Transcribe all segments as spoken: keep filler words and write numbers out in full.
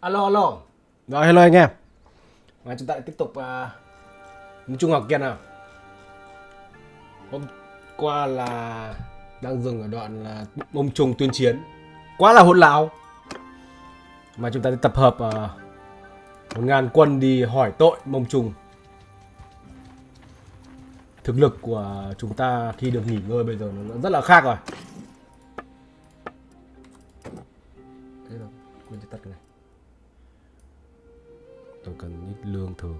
Alo alo. Rồi hello anh em. Và chúng ta lại tiếp tục uh, Trung Học Kiệt nào. Hôm qua là đang dừng ở đoạn là ông Trùng tuyên chiến quá là hỗn láo, mà chúng ta tập hợp uh, một ngàn quân đi hỏi tội Mông Trùng. Thực lực của chúng ta khi được nghỉ ngơi bây giờ nó rất là khác rồi. Thế rồi, quên tắt cái này. Tôi cần ít lương thực,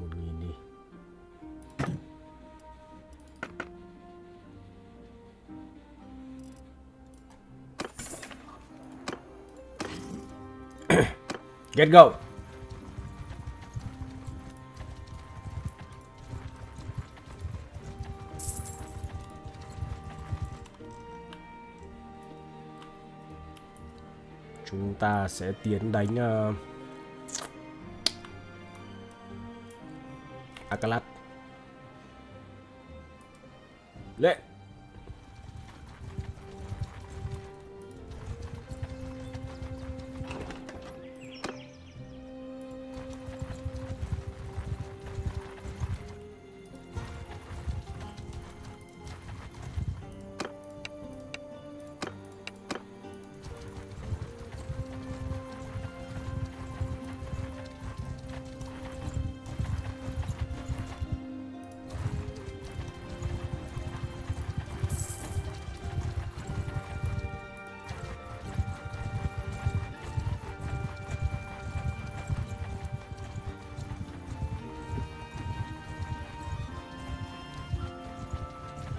một nghìn đi. Get go. Chúng ta sẽ tiến đánh uh, Akalat. Lệ.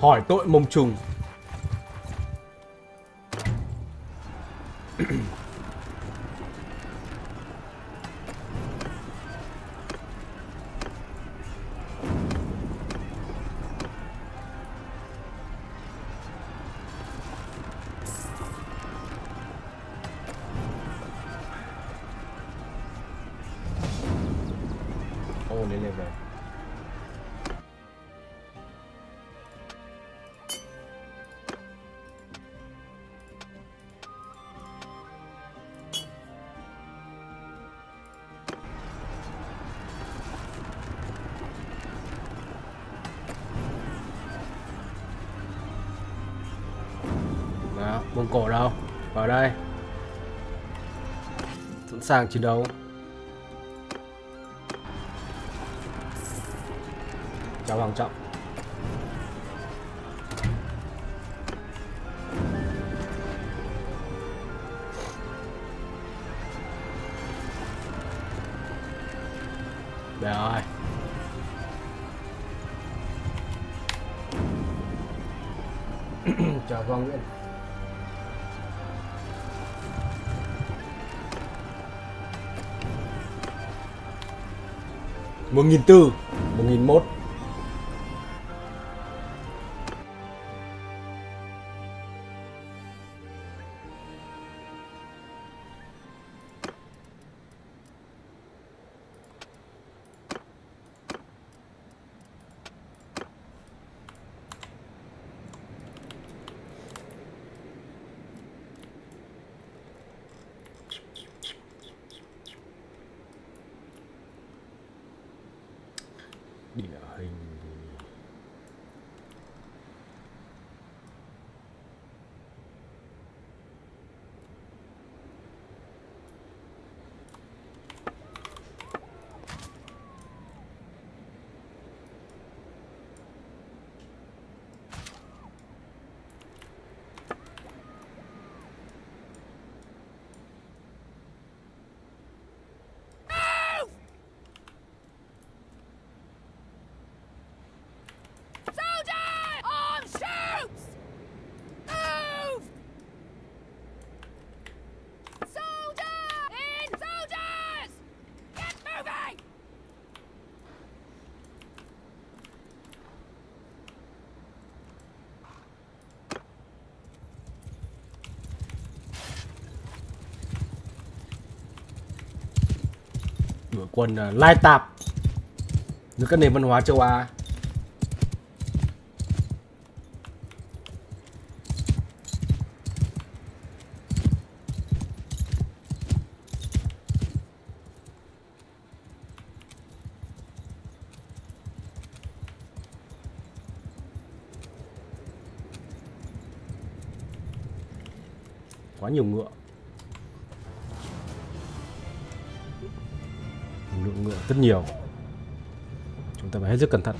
Hỏi tội Mông Trùng. Ô lên lên về. Mông Cổ đâu? Vào đây. Sẵn sàng chiến đấu. Chào Hoàng Trọng. Để rồi. Chào Hoàng Nguyễn. Một nghìn tư, một nghìn một. Địa hình thì... đội quân uh, lai tạp giữa các nền văn hóa châu Á. quá nhiều ngựa. Lượng ngựa rất nhiều. Chúng ta phải hết sức cẩn thận.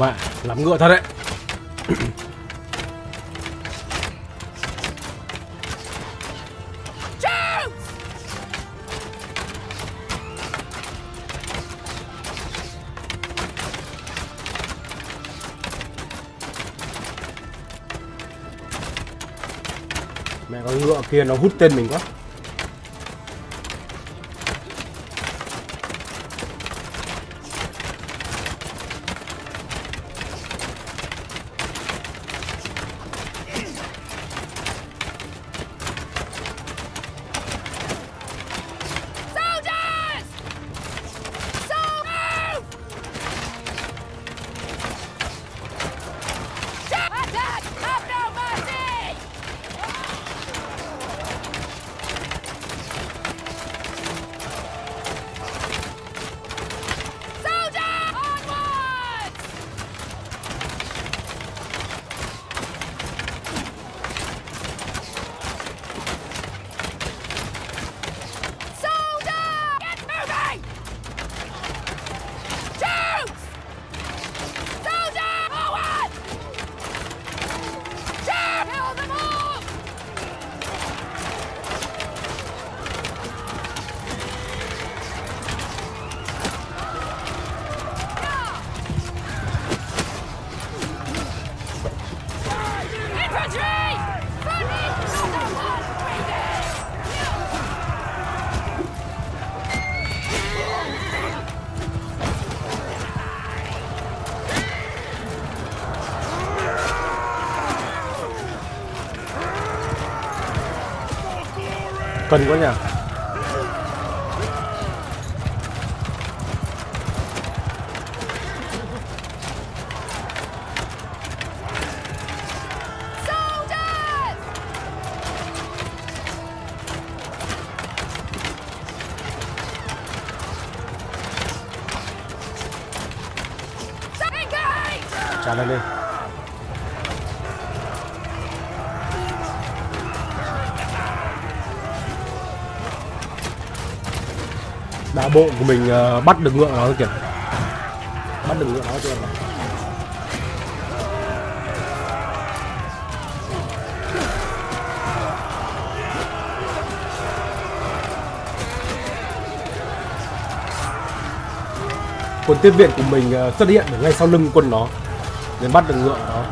Mà lắm ngựa thật đấy. Mẹ con ngựa kia nó hút tên mình quá. Cần quá nhỉ. Trả lên đi. Đá bộ của mình uh, bắt được ngựa nó kìa. Bắt được ngựa nó kìa. Quân tiếp viện của mình uh, xuất hiện ở ngay sau lưng quân nó để bắt được ngựa nó.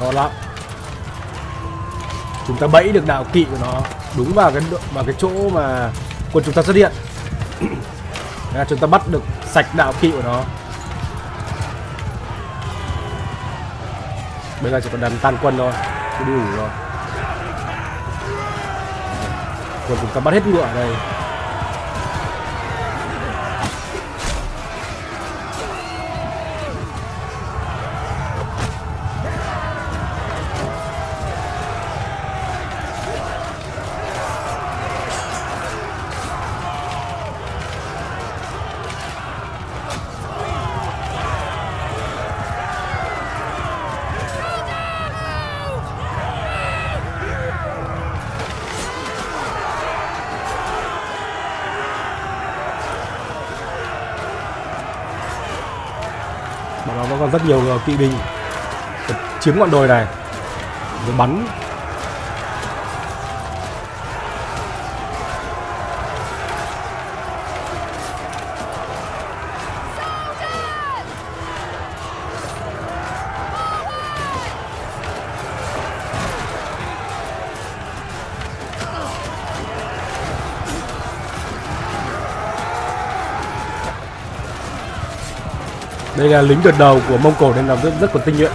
Đó lắm. Chúng ta bẫy được đạo kỵ của nó đúng vào cái vào cái chỗ mà quân chúng ta xuất hiện. Là chúng ta bắt được sạch đạo kỵ của nó. Bây giờ chỉ còn đàn tan quân thôi, đi đủ rồi. Còn chúng ta bắt hết ngựa ở đây. Nó còn rất nhiều kỵ binh chiếm ngọn đồi này rồi bắn. Đây là lính đợt đầu của Mông Cổ nên làm rất rất còn tinh nhuệ.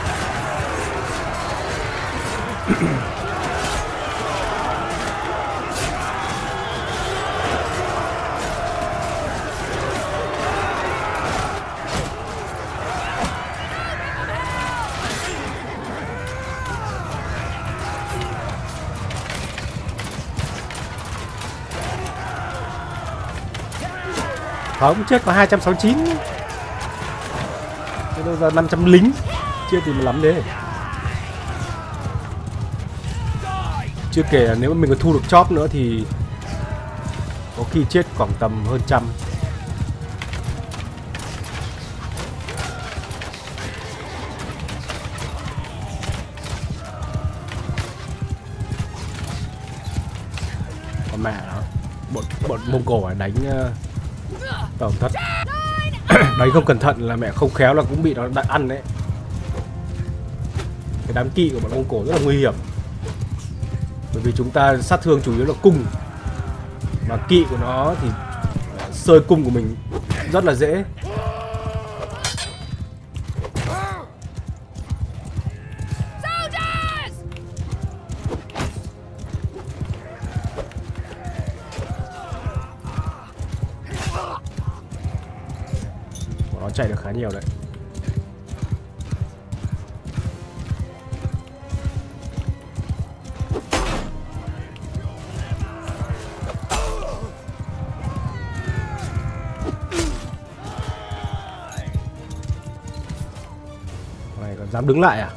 Không chết có hai trăm sáu mươi chín. Đâu ra năm trăm lính. Chưa thì lắm đấy. Chưa kể là nếu mà mình có thu được chóp nữa thì có khi chết khoảng tầm hơn trăm. Còn mẹ đó, bọn, bọn Mông Cổ đánh tổn thất. Đấy, không cẩn thận là mẹ không khéo là cũng bị nó đặt ăn đấy. Cái đám kỵ của bọn Mông Cổ rất là nguy hiểm, bởi vì chúng ta sát thương chủ yếu là cung, mà kỵ của nó thì sơi cung của mình rất là dễ. Chạy được khá nhiều đấy. Mày còn dám đứng lại à?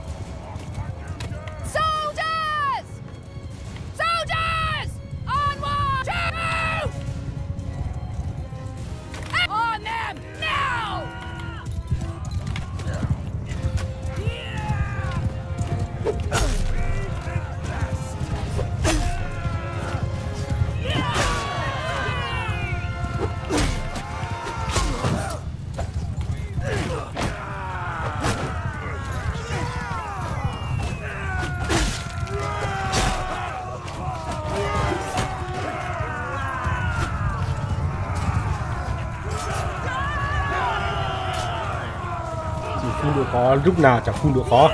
Phun độ khó lúc nào chẳng phun độ khó,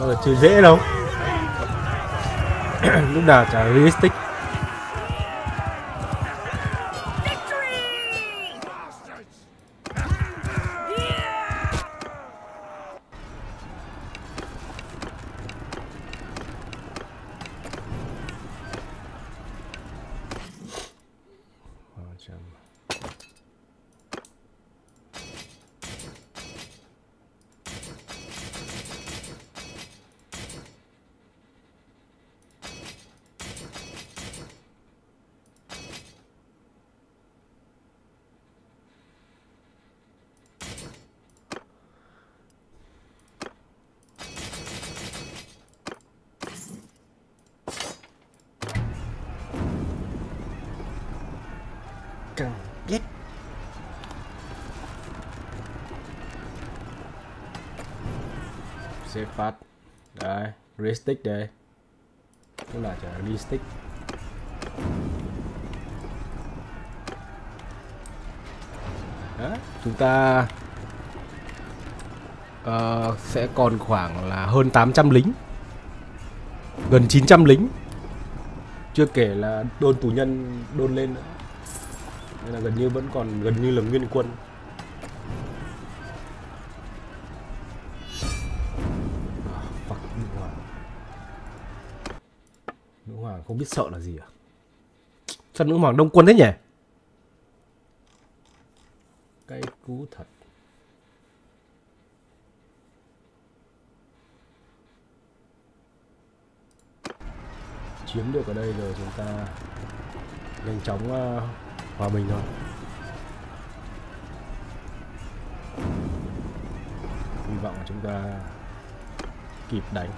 nó là chưa dễ đâu. Lúc nào chẳng realistic. Biết xếp phát đấy, realistic đây, tức là chả realistic. Đó. Chúng ta uh, sẽ còn khoảng là hơn tám trăm lính, gần chín trăm lính, chưa kể là đôn tù nhân đôn lên nữa. Nên là gần như vẫn còn gần như là nguyên quân. Oh, fuck, nữ hoàng. Nữ hoàng không biết sợ là gì à? Sao nữ hoàng đông quân thế nhỉ? Cái cú thật. Chiếm được ở đây rồi, chúng ta nhanh chóng uh, hòa bình thôi. Hy vọng là chúng ta kịp đánh.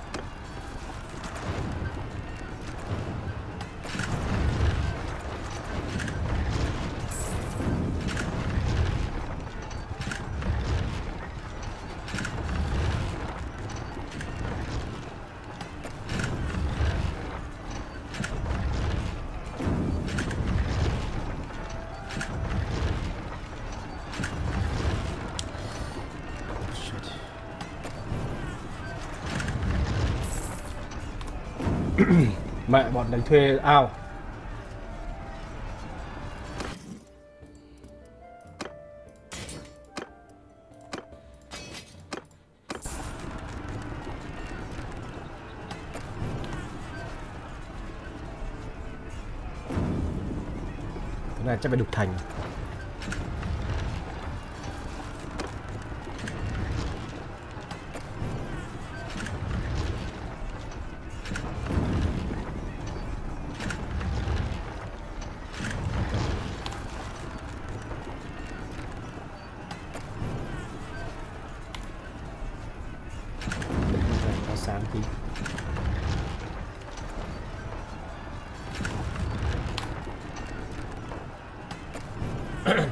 Mẹ bọn đánh thuê ao. Cái này chắc phải đục thành.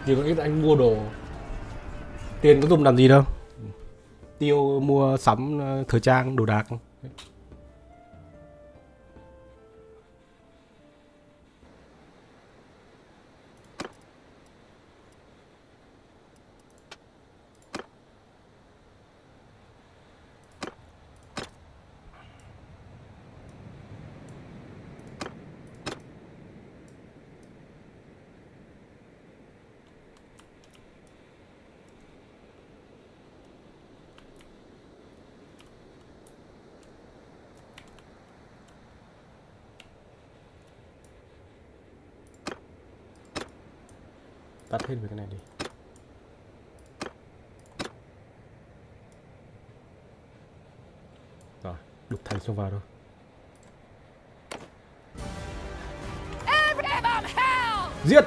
Chỉ có ít anh mua đồ, tiền có dùng làm gì đâu, tiêu mua sắm thời trang đồ đạc. Tắt hết về cái này đi. Rồi, đục thành xong vào thôi. Giết!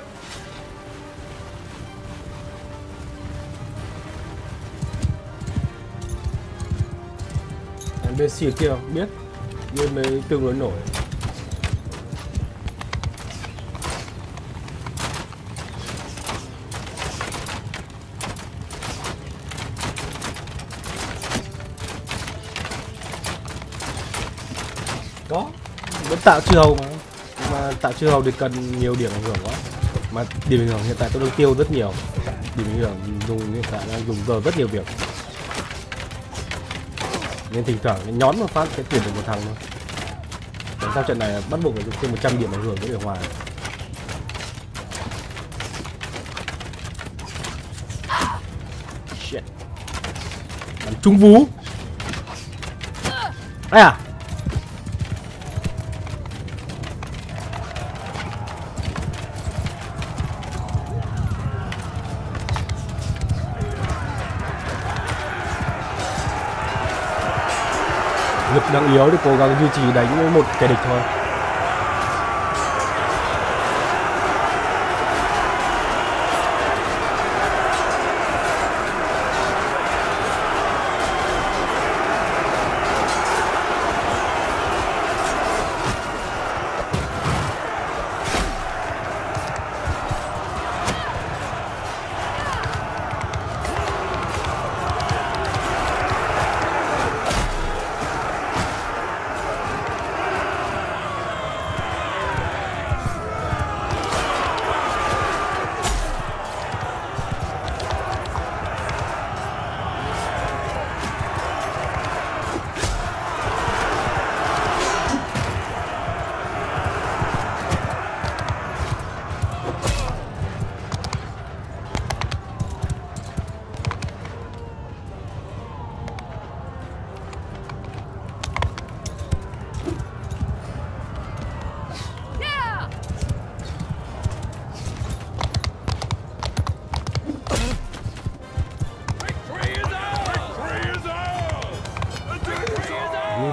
Em bên xìa kia không biết, nhưng mới tương đối nổi. Đó, vẫn tạo chư hầu mà. Mà tạo chư hầu thì cần nhiều điểm ảnh hưởng quá. Mà điểm ảnh hưởng hiện tại tôi đang tiêu rất nhiều. Điểm ảnh hưởng dùng hiện tại đang dùng giờ rất nhiều việc. Nên thỉnh thoảng nhón một phát sẽ tuyển được một thằng thôi. Còn sau trận này bắt buộc phải dùng thêm một trăm điểm ảnh hưởng với điều hòa. Shit. Bắn trúng vú. Đây à? Lực đang yếu thì cố gắng duy trì đánh với một kẻ địch thôi.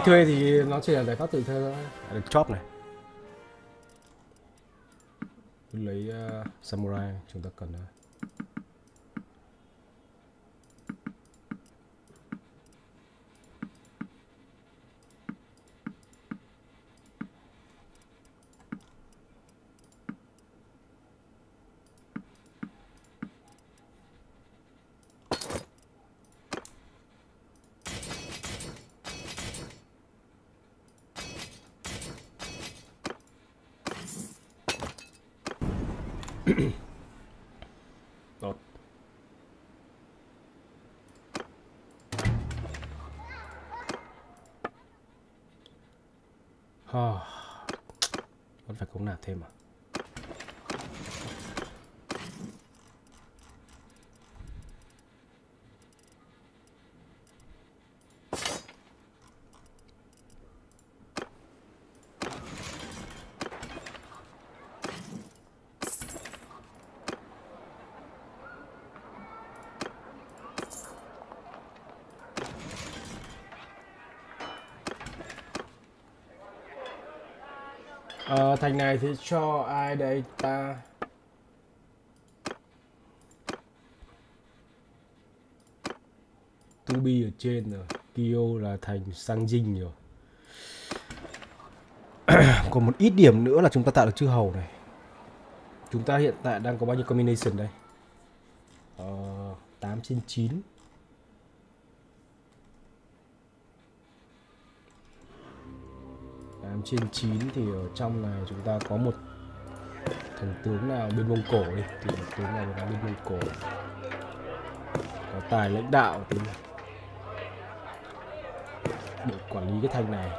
thuê thì nó chỉ là giải pháp tự thuê thôi. Được chop này. Tôi lấy uh, samurai chúng ta cần thôi. Đột. Hờ, vẫn phải cống nạp thêm à? Ờ, thành này thì cho ai đây ta? Tubi ở trên rồi, Kyo là thành Sang Jin rồi. Còn một ít điểm nữa là chúng ta tạo được chư hầu này. Chúng ta hiện tại đang có bao nhiêu combination đây? Ờ, tám trên chín. Trên chín thì ở trong này chúng ta có một thần tướng nào bên Mông Cổ đi, thì một tướng này là bên Mông Cổ có tài lãnh đạo thì để quản lý cái thành này.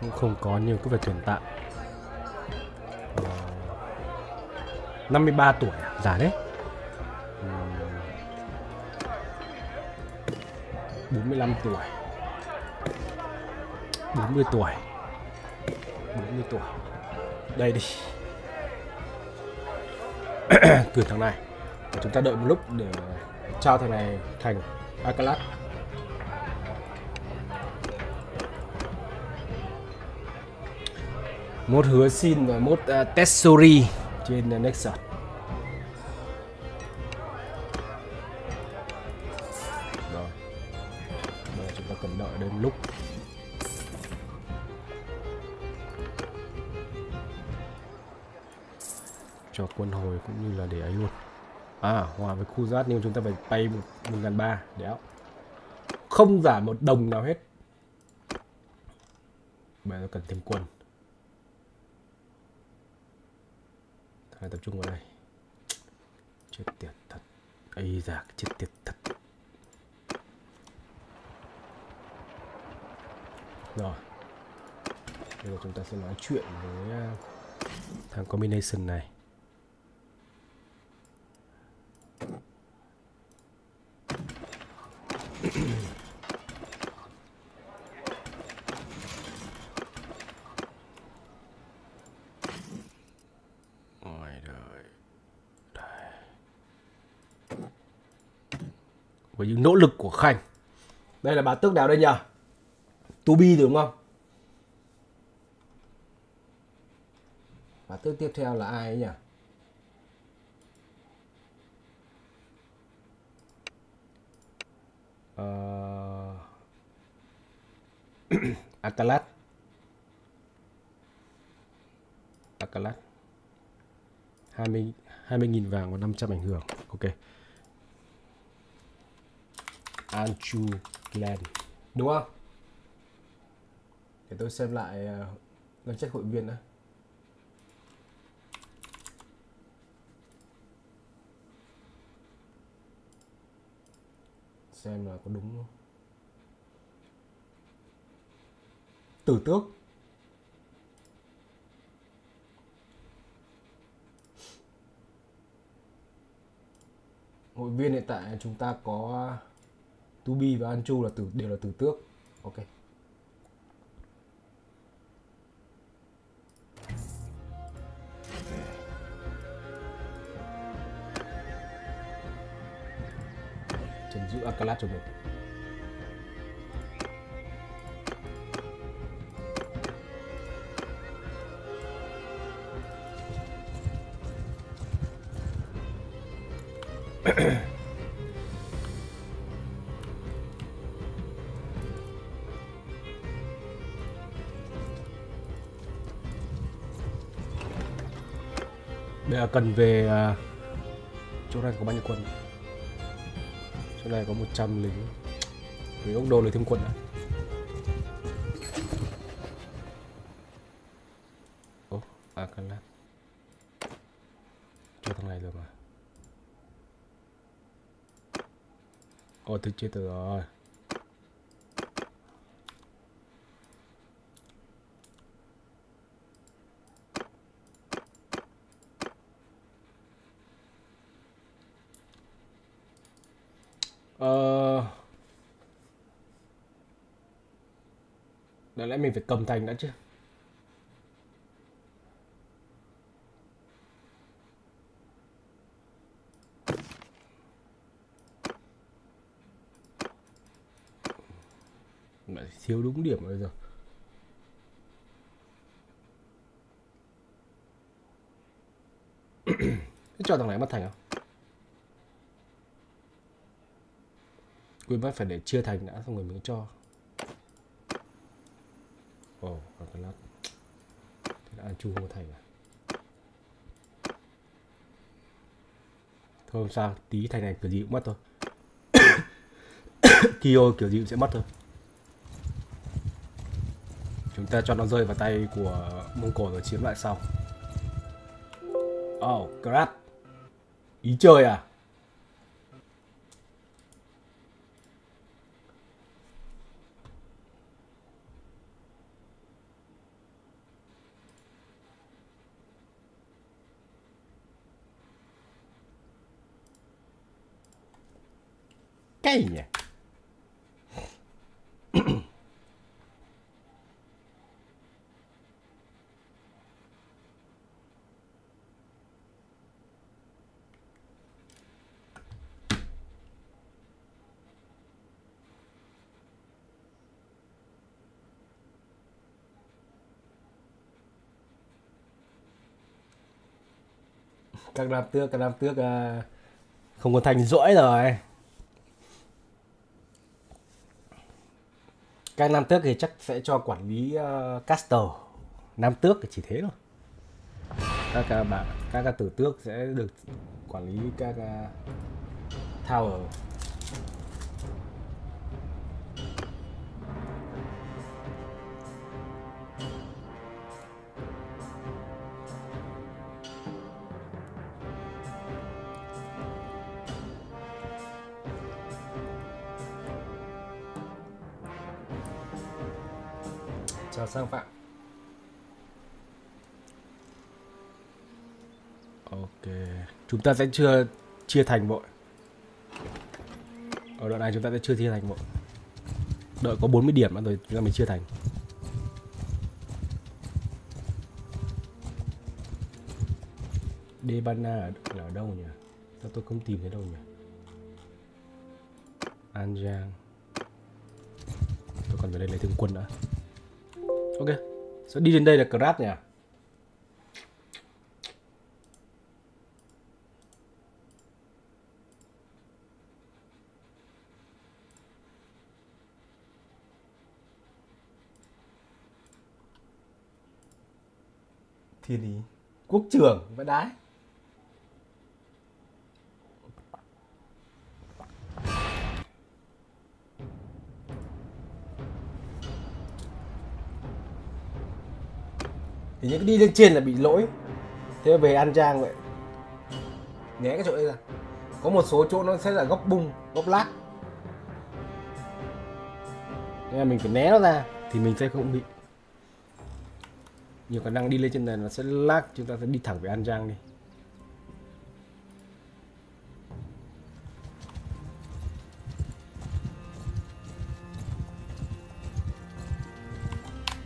Cũng không có nhiều cứ phải tuyển tạm. Năm mươi ba tuổi già đấy. Bốn mươi lăm tuổi, bốn mươi tuổi, bốn mươi tuổi. Đây đi. Tuyển thằng này. Chúng ta đợi một lúc để trao thằng này thành Akalat. Mốt hứa xin và mốt uh, Tessori trên Nexus. Quân hồi cũng như là để ấy luôn. À, hòa với khu rác nhưng chúng ta phải pay một nghìn ba trăm. Đéo. Không giả một đồng nào hết. Bây giờ cần thêm quân. Thằng tập trung vào đây. Chết tiệt thật. Ây da, chết tiệt thật. Rồi. Bây giờ chúng ta sẽ nói chuyện với thằng combination này. Với những nỗ lực của Khanh. Đây là bà tước nào đây nhỉ? Tubi đúng không? Bà tước tiếp theo là ai ấy nhỉ? Uh... Akalat. Akalat. hai mươi nghìn vàng và năm trăm ảnh hưởng. Ok. Anchu Clan. Đúng không? Để tôi xem lại danh sách hội viên đã. Xem là có đúng không? Tử tước. Hội viên hiện tại chúng ta có Tubi và Anchu là tử, đều là tử tước. Ok. trần giữ Alcala cho mình. Bây giờ cần về chỗ này có bao nhiêu quân? Chỗ này có một trăm lính. Với ông đồ lấy thêm quân đã. Ồ, à cần lát. Cho thằng này rồi mà. Ồ, tôi chết rồi. Ờ... Đã lẽ mình phải cầm thành đã chứ. Lại thiếu đúng điểm bây giờ. Cho thằng này mất thành không? Quên mất phải để chia thành đã xong rồi mình cho. Ồ, oh, còn cái lát. Thế là ăn chung không có thành à? Thôi không sao, tí thành này kiểu gì cũng mất thôi. Kio kiểu gì cũng sẽ mất thôi. Chúng ta cho nó rơi vào tay của Mông Cổ rồi chiếm lại sau. Oh, crap. Ý chơi à? Cái nhỉ? Các đám tước, các đám tước à, không có thành rỗi rồi. Các nam tước thì chắc sẽ cho quản lý uh, Castle. Nam tước thì chỉ thế thôi. Các uh, bạn, các uh, tử tước sẽ được quản lý các uh, Tower. Chào Sang Phạm. Ok, chúng ta sẽ chưa chia thành vội. Ở đoạn này chúng ta sẽ chưa chia thành vội. Đợi có bốn mươi điểm nữa rồi chúng ta mới chia thành. Debana là ở đâu nhỉ? Sao tôi không tìm thấy đâu nhỉ? An Giang. Tôi còn về đây lấy thêm quân nữa. Ok, sẽ đi đến đây là Crat nhỉ? Thiên ý quốc trưởng và đái. Thì những cái đi lên trên là bị lỗi. Thế về An Giang vậy. Né cái chỗ đây ra. Có một số chỗ nó sẽ là góc bung, góc lát. Nên là mình phải né nó ra thì mình sẽ không bị. Nhiều khả năng đi lên trên này nó sẽ lag, chúng ta sẽ đi thẳng về An Giang đi.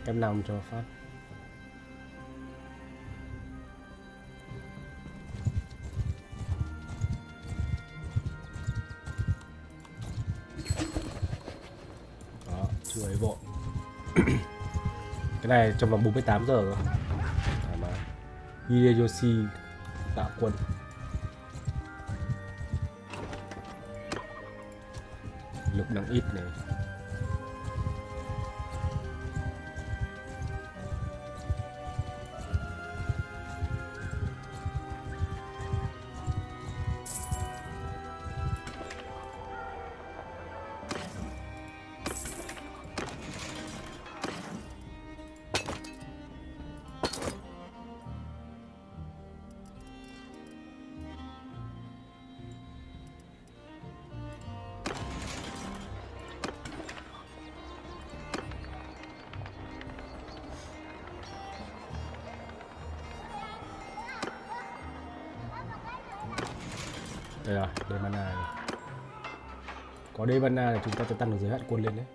Em làm cho phát. chưa ấy vội. Cái này trong vòng bốn mươi tám giờ rồi. Hideyoshi tạo quân. Lực đang ít này. Đây rồi, đề mana này. Có đề mana là chúng ta sẽ tăng được giới hạn quân lên đấy.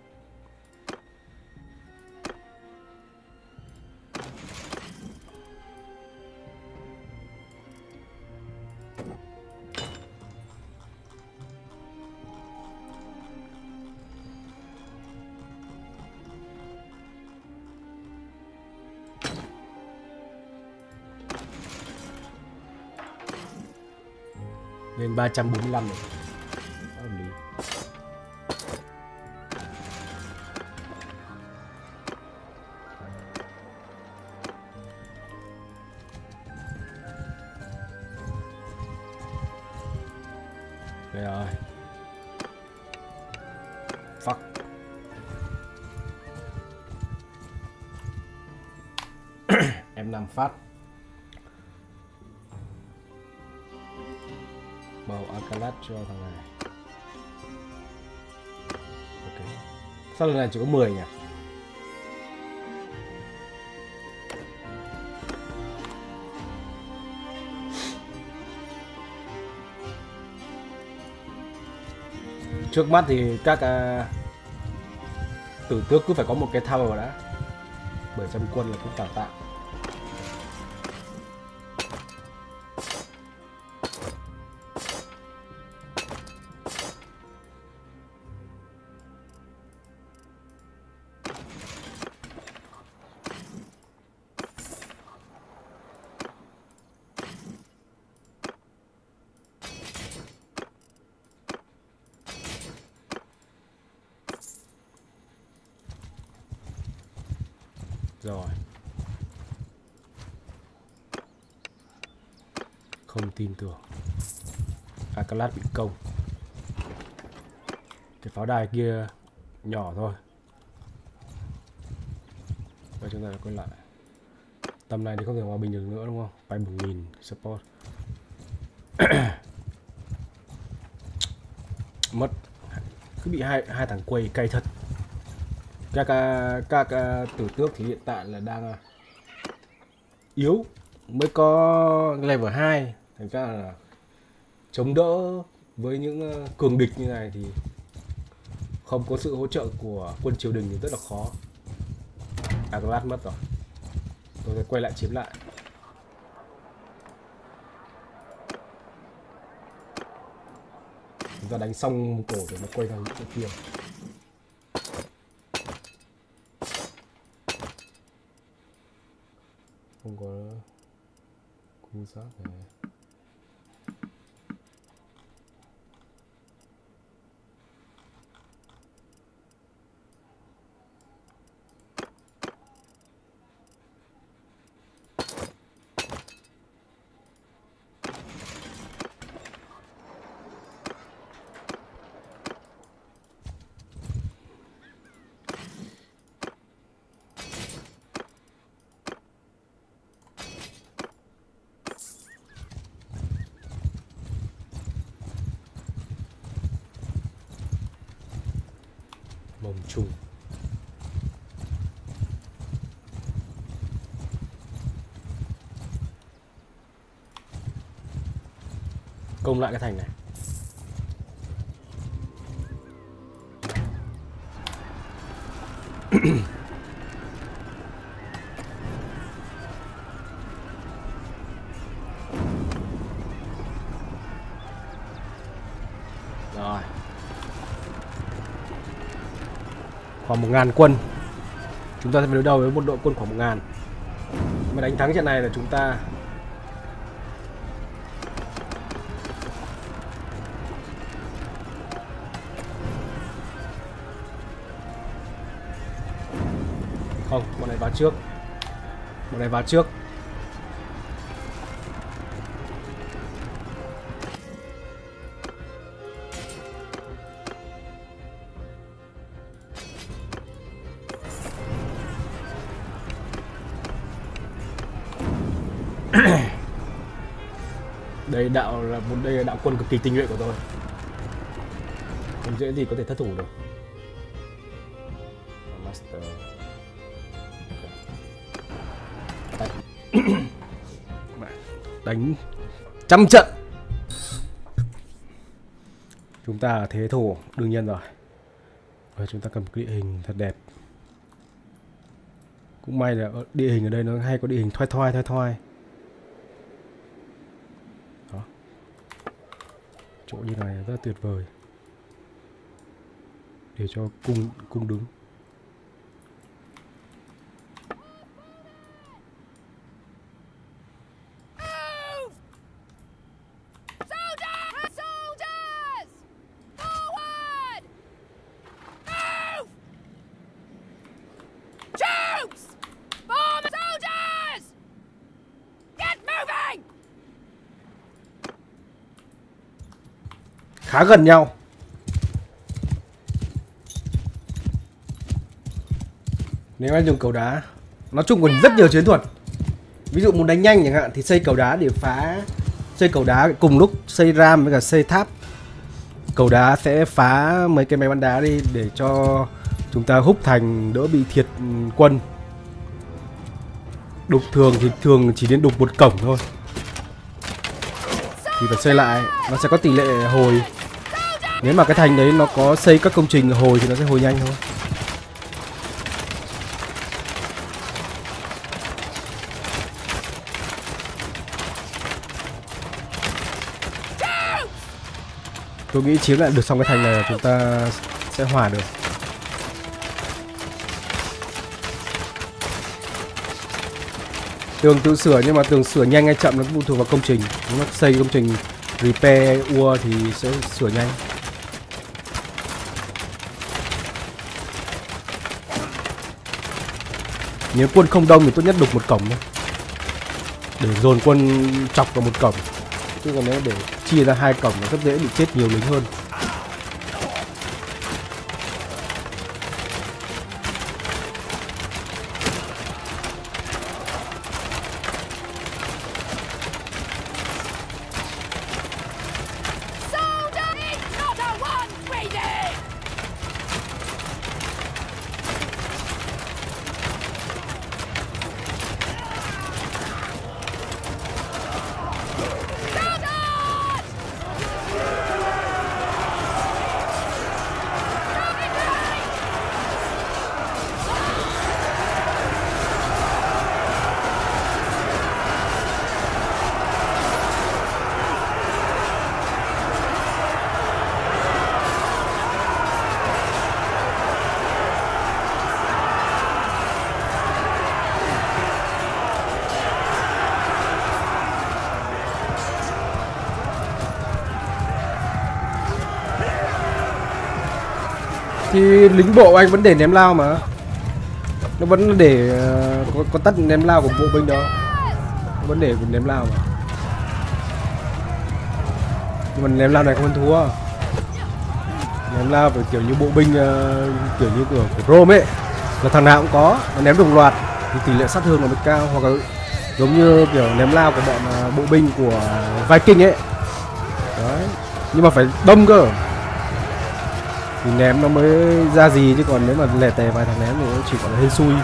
Lên ba trăm bốn mươi lăm này. Hợp lý. Đây rồi. Fuck. Em nằm phát. Màu Alcalat cho thằng này. Ok. Sao lần này chỉ có mười nhỉ? Trước mắt thì các uh, tử tước cứ phải có một cái thao đã. bảy trăm quân là cũng tạm tạm. Rồi. Không tin tưởng. Alcalat bị công. Cái pháo đài kia nhỏ thôi. Và chúng ta đã quay lại. Tầm này thì không thể hòa bình được nữa đúng không? Phải một nghìn support. Mất. Cứ bị hai hai thằng quay cay thật. Các, các tử tước thì hiện tại là đang yếu, mới có level hai, thành ra là chống đỡ với những cường địch như này thì không có sự hỗ trợ của quân triều đình thì rất là khó. Alcalat mất rồi, tôi sẽ quay lại chiếm lại. Chúng ta đánh xong cổ để nó quay sang chỗ kia. Không có cung sát này. Mông trùng. Công lại cái thành này. Rồi. khoảng một ngàn quân. Chúng ta sẽ phải đối đầu với một đội quân khoảng một ngàn. Mà đánh thắng trận này là chúng ta không, bọn này vào trước, bọn này vào trước. Đây đạo là một đây là đạo quân cực kỳ tinh nhuệ của tôi. Không dễ gì có thể thất thủ được. Master. Okay. Đánh trăm trận. Chúng ta thế thủ đương nhiên rồi. Và chúng ta cần một địa hình thật đẹp. Cũng may là địa hình ở đây nó hay có địa hình thoai thoai thoai thoai. Chỗ như này rất là tuyệt vời để cho cung cung đứng. Khá gần nhau. Nếu anh dùng cầu đá, nói chung còn rất nhiều chiến thuật. Ví dụ muốn đánh nhanh chẳng hạn thì xây cầu đá để phá. Xây cầu đá cùng lúc xây ram với cả xây tháp. Cầu đá sẽ phá mấy cái máy bắn đá đi để cho chúng ta húc thành đỡ bị thiệt quân. Đục thường thì thường chỉ đến đục một cổng thôi, thì phải xây lại. Nó sẽ có tỷ lệ hồi. Nếu mà cái thành đấy nó có xây các công trình hồi thì nó sẽ hồi nhanh thôi. Tôi nghĩ chiếm lại được xong cái thành này là chúng ta sẽ hòa được. Tường tự sửa, nhưng mà tường sửa nhanh hay chậm nó cũng phụ thuộc vào công trình. Nếu mà xây công trình repair ua thì sẽ sửa nhanh. Nếu quân không đông thì tốt nhất đục một cổng thôi, để dồn quân chọc vào một cổng. Chứ còn nếu để chia ra hai cổng nó rất dễ bị chết nhiều lính hơn. Thì lính bộ anh vẫn để ném lao mà. Nó vẫn để uh, có, có tắt ném lao của bộ binh đó. Nó vẫn để ném lao mà. Nhưng mà ném lao này không ăn thua. Ném lao phải kiểu như bộ binh uh, kiểu như của, của Rome ấy. Là thằng nào cũng có, nó ném đồng loạt thì tỷ lệ sát thương là rất cao. Hoặc là giống như kiểu ném lao của bọn uh, bộ binh của Viking ấy. Đấy. Nhưng mà phải đông cơ thì ném nó mới ra gì, chứ còn nếu mà lẻ tè vài thằng ném thì nó chỉ còn là hên xui.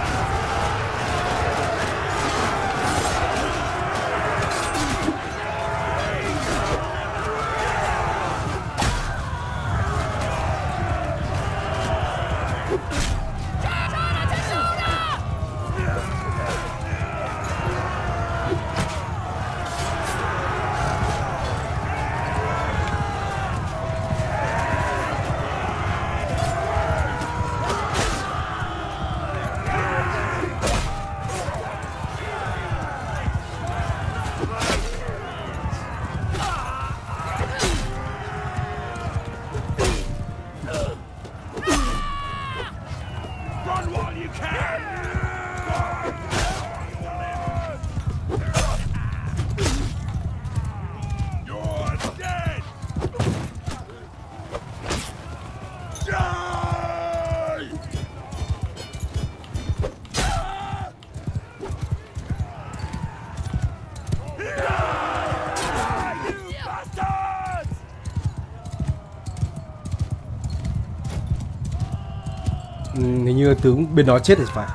Ừ, hình như tướng bên nó chết thì phải.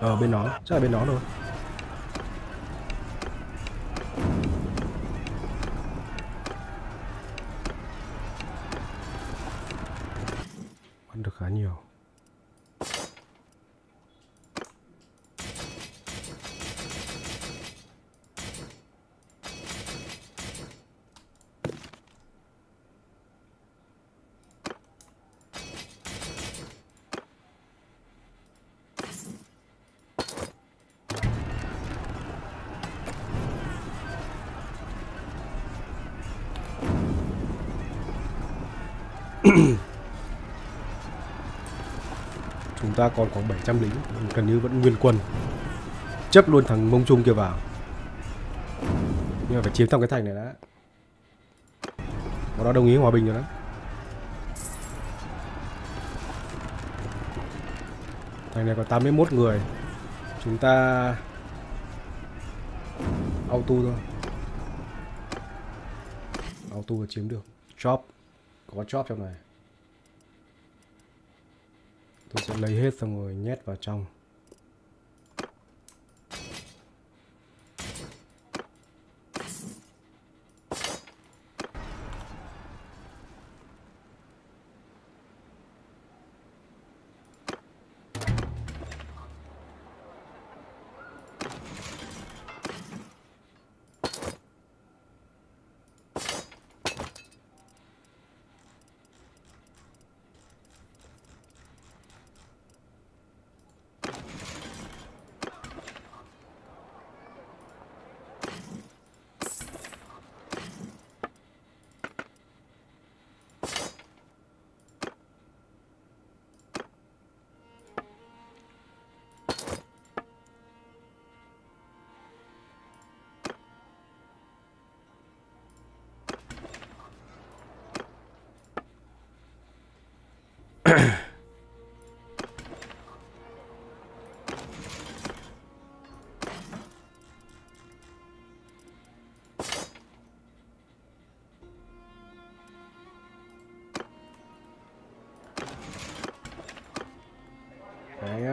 Ờ bên nó, chắc là bên nó thôi. Ăn được khá nhiều. Chúng ta còn khoảng bảy trăm lính, gần như vẫn nguyên quân. Chấp luôn thằng Mông Trung kia vào. Nhưng mà phải chiếm xong cái thành này đã. Nó đã đồng ý hòa bình rồi đó. Thành này có tám mươi mốt người. Chúng ta auto thôi. Auto là chiếm được. Chop. Có chop trong này. Tôi sẽ lấy hết xong rồi nhét vào trong. Cái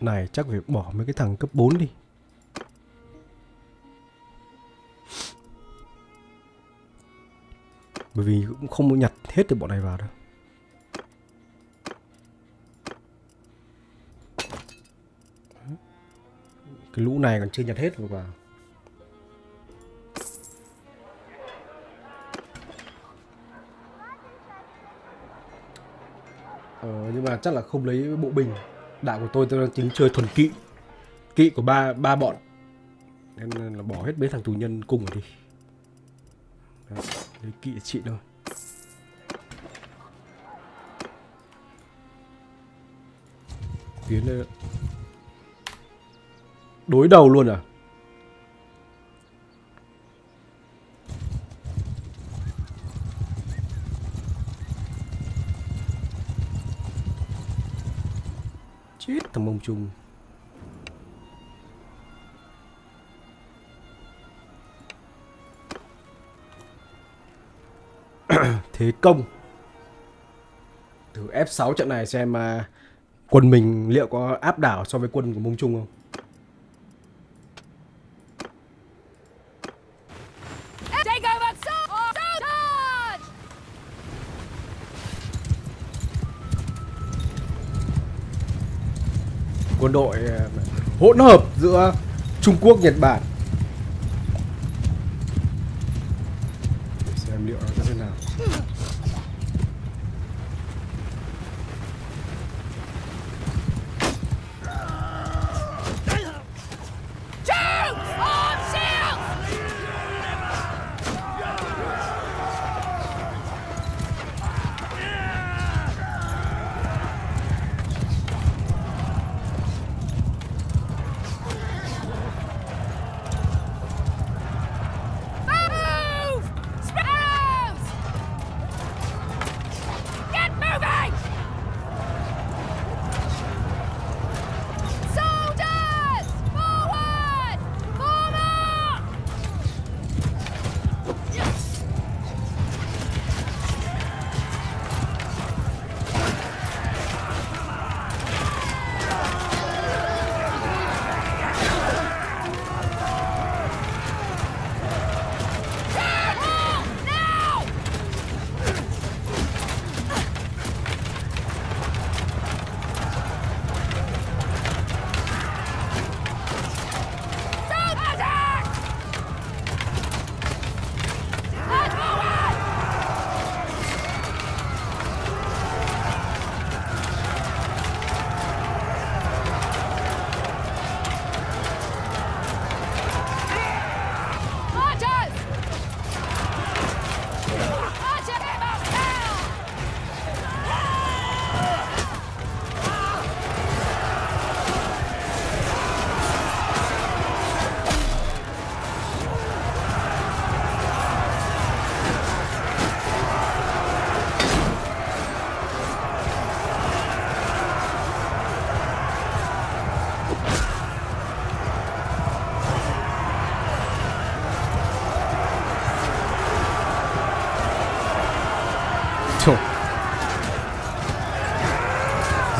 này chắc phải bỏ mấy cái thằng cấp bốn đi. Bởi vì cũng không nhặt hết được bọn này vào đâu. Cái lũ này còn chưa nhặt hết vào. Ờ, nhưng mà chắc là không lấy bộ binh. Đạo của tôi tôi đang tính chơi thuần kỵ. Kỵ của ba ba bọn. Nên là bỏ hết mấy thằng tù nhân cùng rồi đi. Đấy, lấy kỵ chị thôi. Tiến lên. Đối đầu luôn à? Chết thằng Mông Trung. Thế công. Thử F sáu trận này xem mà quân mình liệu có áp đảo so với quân của Mông Trung không? Quân đội hỗn hợp giữa Trung Quốc, Nhật Bản. Để xem liệu nó sẽ thế nào.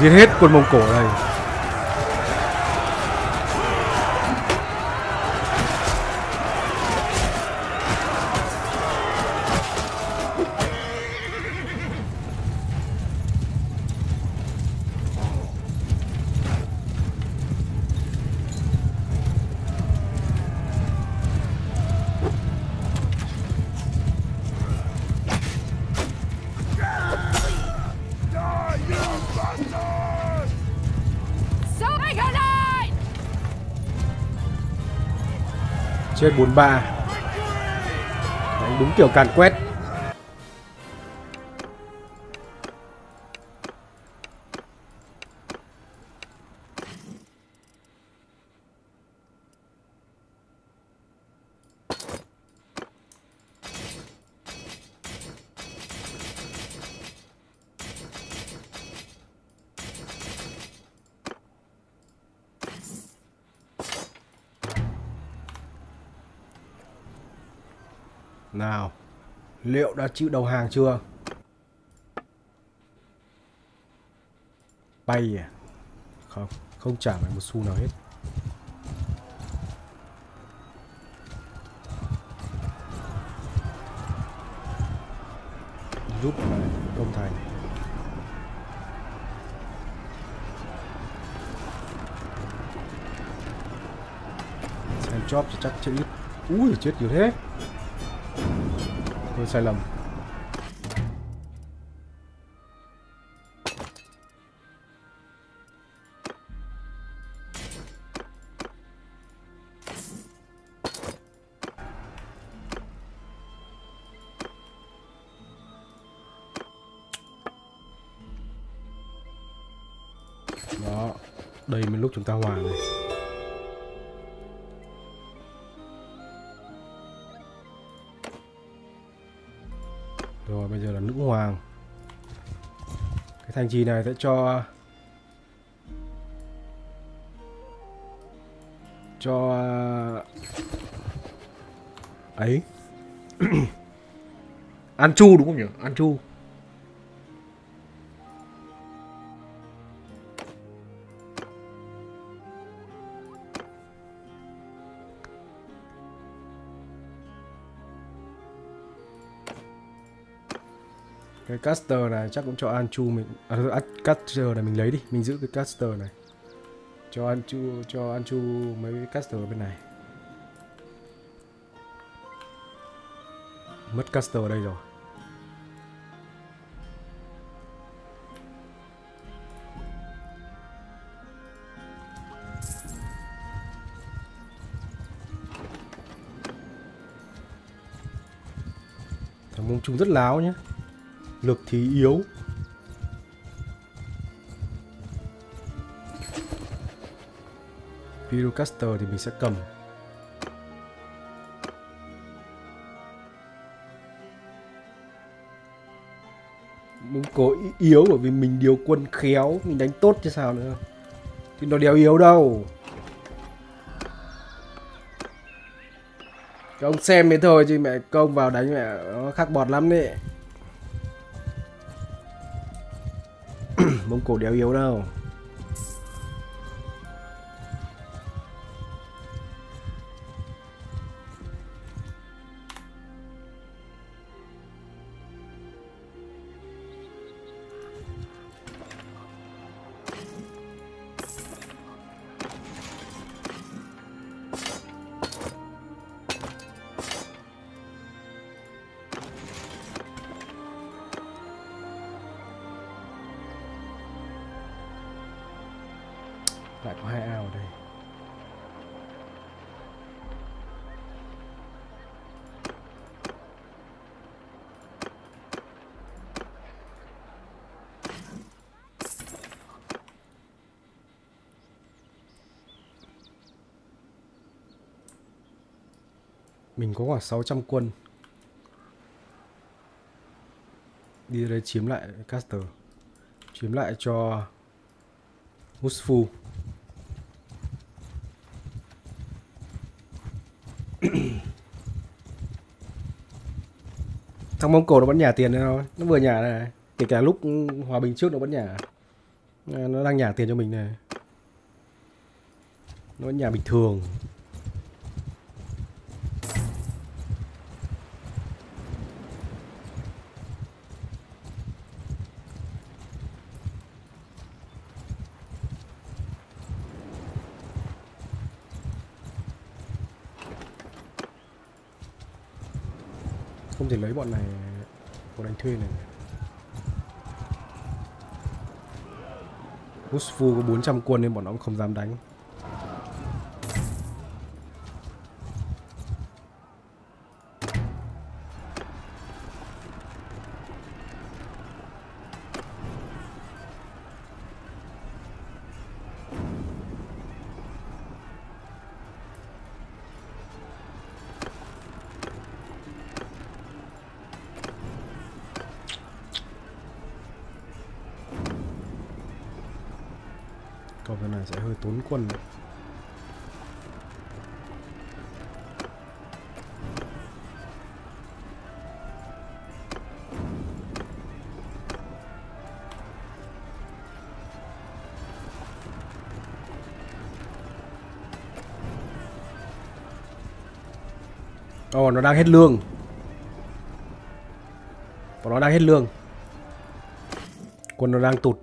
Giết hết quân Mông Cổ này. Chết bốn ba. Đánh đúng kiểu càn quét. Nào, liệu đã chịu đầu hàng chưa? Bay à? Không, không trả lại một xu nào hết. Rút lại công thành. Xem chóp thì chắc chết ít. Úi, chết nhiều thế. Tôi sai lầm. Đó, đây mới lúc chúng ta hòa này. Rồi bây giờ là nữ hoàng. Cái thành trì này sẽ cho cho ấy An Chu đúng không nhỉ? An Chu. Cái caster này chắc cũng cho An Chu mình. À, caster này mình lấy đi, mình giữ cái caster này. Cho An Chu, cho An Chu mấy cái caster bên này. Mất caster ở đây rồi. Thằng Mông Trung rất láo nhá. Lực thì yếu. Pyrocaster thì mình sẽ cầm. Mông Cổ yếu bởi vì mình điều quân khéo, mình đánh tốt chứ sao nữa. Thì nó đéo yếu đâu. Các ông xem thế thôi chứ mẹ công vào đánh mẹ nó khác bọt lắm đấy. Mông Cổ đéo yếu đâu. Lại có hai ao ở đây. Mình có khoảng sáu trăm quân. Đi ra đây chiếm lại caster. Chiếm lại cho Husfu. Thằng Mông Cổ nó vẫn nhả tiền thôi, nó vừa nhả này, kể cả lúc hòa bình trước nó vẫn nhả. Nó đang nhả tiền cho mình này. Nó nhả bình thường. Không thể lấy bọn này, bọn anh thuê này. Usfu có bốn trăm quân nên bọn nó cũng không dám đánh. Còn cái này sẽ hơi tốn quân đấy. Ồ, oh, nó đang hết lương. Còn nó đang hết lương. Quân nó đang tụt.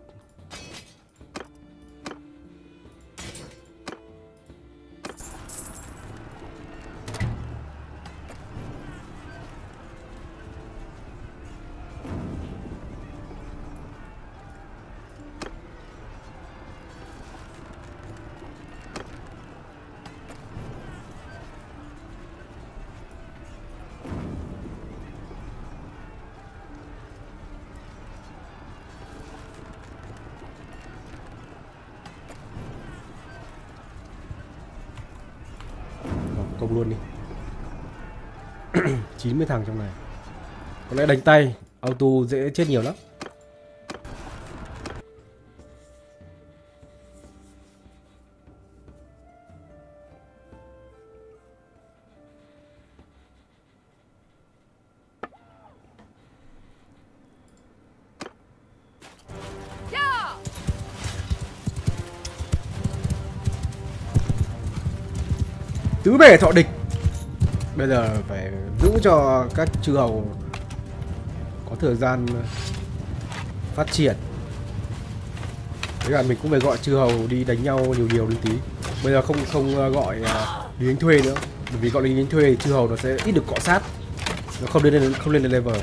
Công luôn đi. chín mươi thằng trong này. Có lẽ đánh tay auto dễ chết nhiều lắm. Tứ bể thọ địch. Bây giờ phải giữ cho các chư hầu có thời gian phát triển. Thế là mình cũng phải gọi chư hầu đi đánh nhau nhiều nhiều đi tí. Bây giờ không không gọi lính đánh thuê nữa, bởi vì gọi lính đánh thuê thì chư hầu nó sẽ ít được cọ sát, nó không lên đến, không lên đến level.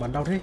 Bắn đau thế.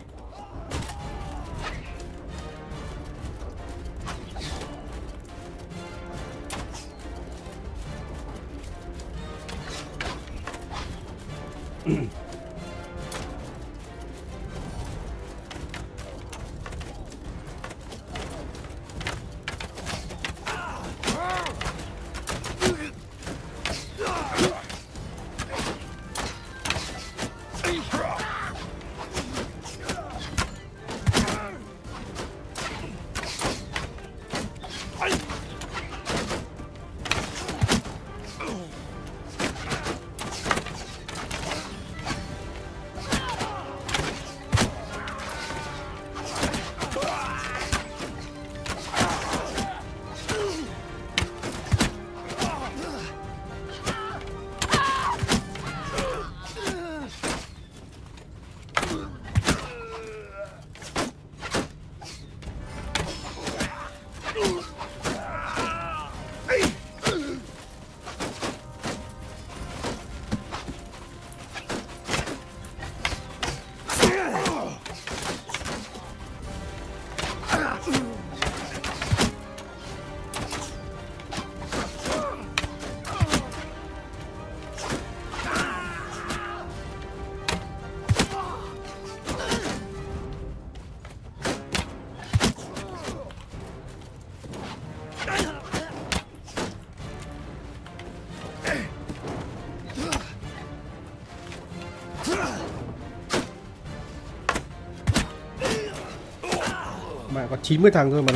Mẹ có chín mươi thằng thôi mà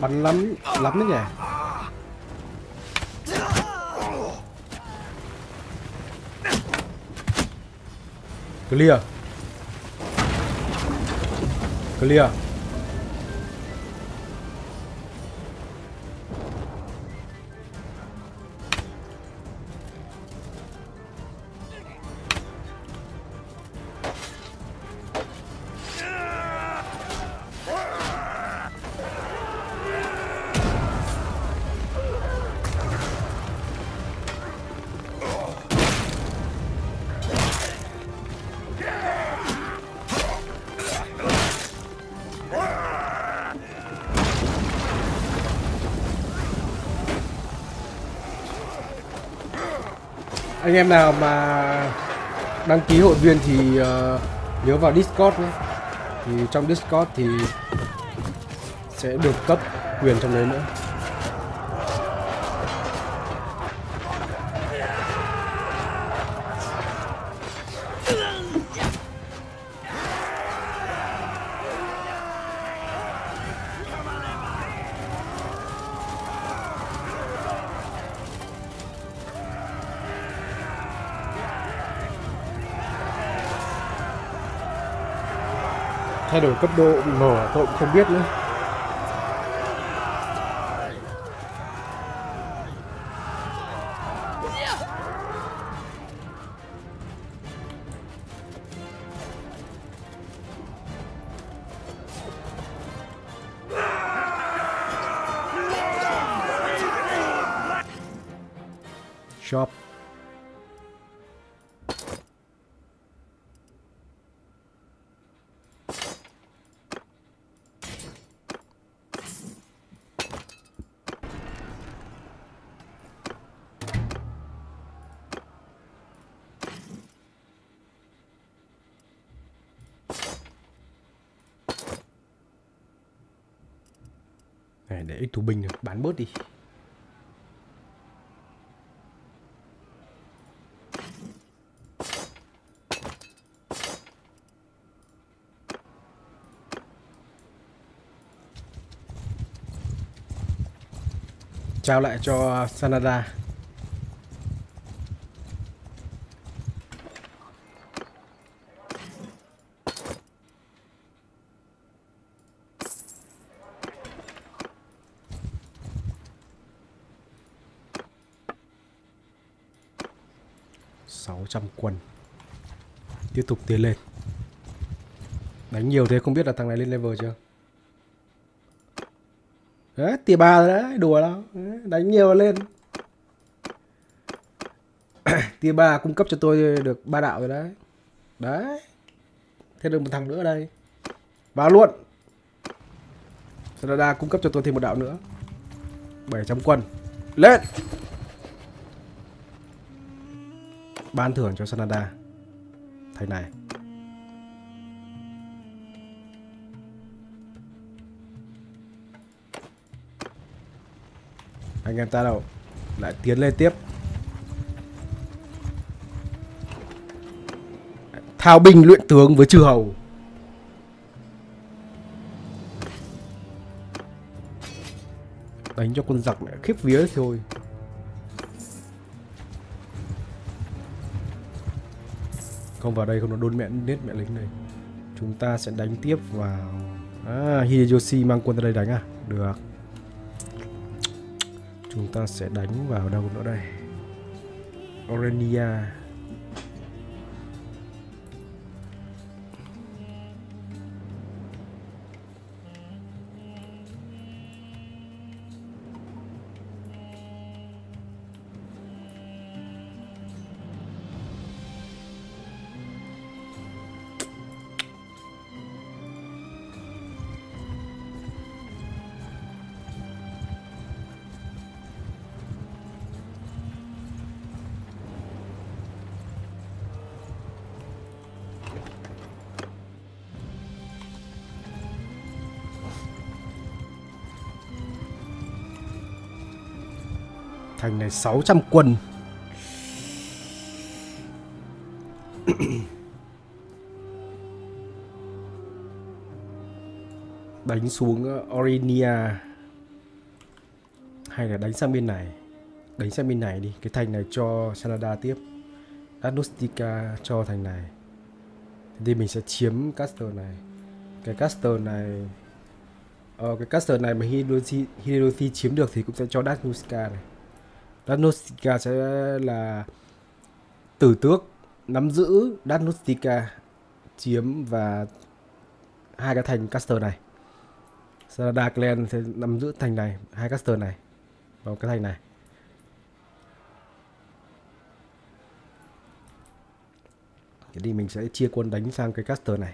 bắn lắm lắm đấy nhỉ. Clear. Clear. Anh em nào mà đăng ký hội viên thì uh, nhớ vào Discord nhé. Thì trong Discord thì sẽ được cấp quyền trong đấy nữa. Thay đổi cấp độ mở tôi cũng không biết nữa. Shop. Để ít thú binh bán bớt đi. Trao lại cho Sanada. sáu trăm quân. Tiếp tục tiến lên. Đánh nhiều thế không biết là thằng này lên level chưa. Đấy, tìa bà rồi đấy, đùa đâu. Đánh nhiều lên. Tìa bà cung cấp cho tôi được ba đạo rồi đấy. Đấy. Thế được một thằng nữa đây. Vào luôn. Sanada cung cấp cho tôi thêm một đạo nữa. bảy trăm quân. Lên. Ban thưởng cho Sanada. Thầy này. Anh em ta đâu. Lại tiến lên tiếp. Thao binh luyện tướng với chư hầu. Đánh cho con giặc mẹ khiếp vía thôi. Không vào đây không nó đôn mẹ nết mẹ lính này. Chúng ta sẽ đánh tiếp vào. À, Hideyoshi mang quân ra đây đánh à? Được. Chúng ta sẽ đánh vào đâu nữa đây? Orania. Thành này sáu trăm quân. Đánh xuống Orinia hay là đánh sang bên này, đánh sang bên này đi. Cái thành này cho Sanada tiếp, Adnostica cho thành này. Thế thì mình sẽ chiếm caster này. Cái caster này ờ, cái caster này mà Hideyoshi, Hideyoshi chiếm được thì cũng sẽ cho Adnostica này. Adnostica sẽ là tử tước nắm giữ Adnostica, chiếm và hai cái thành caster này. Sanada Clan sẽ nắm giữ thành này, hai caster này vào cái thành này. Thế thì mình sẽ chia quân đánh sang cái caster này.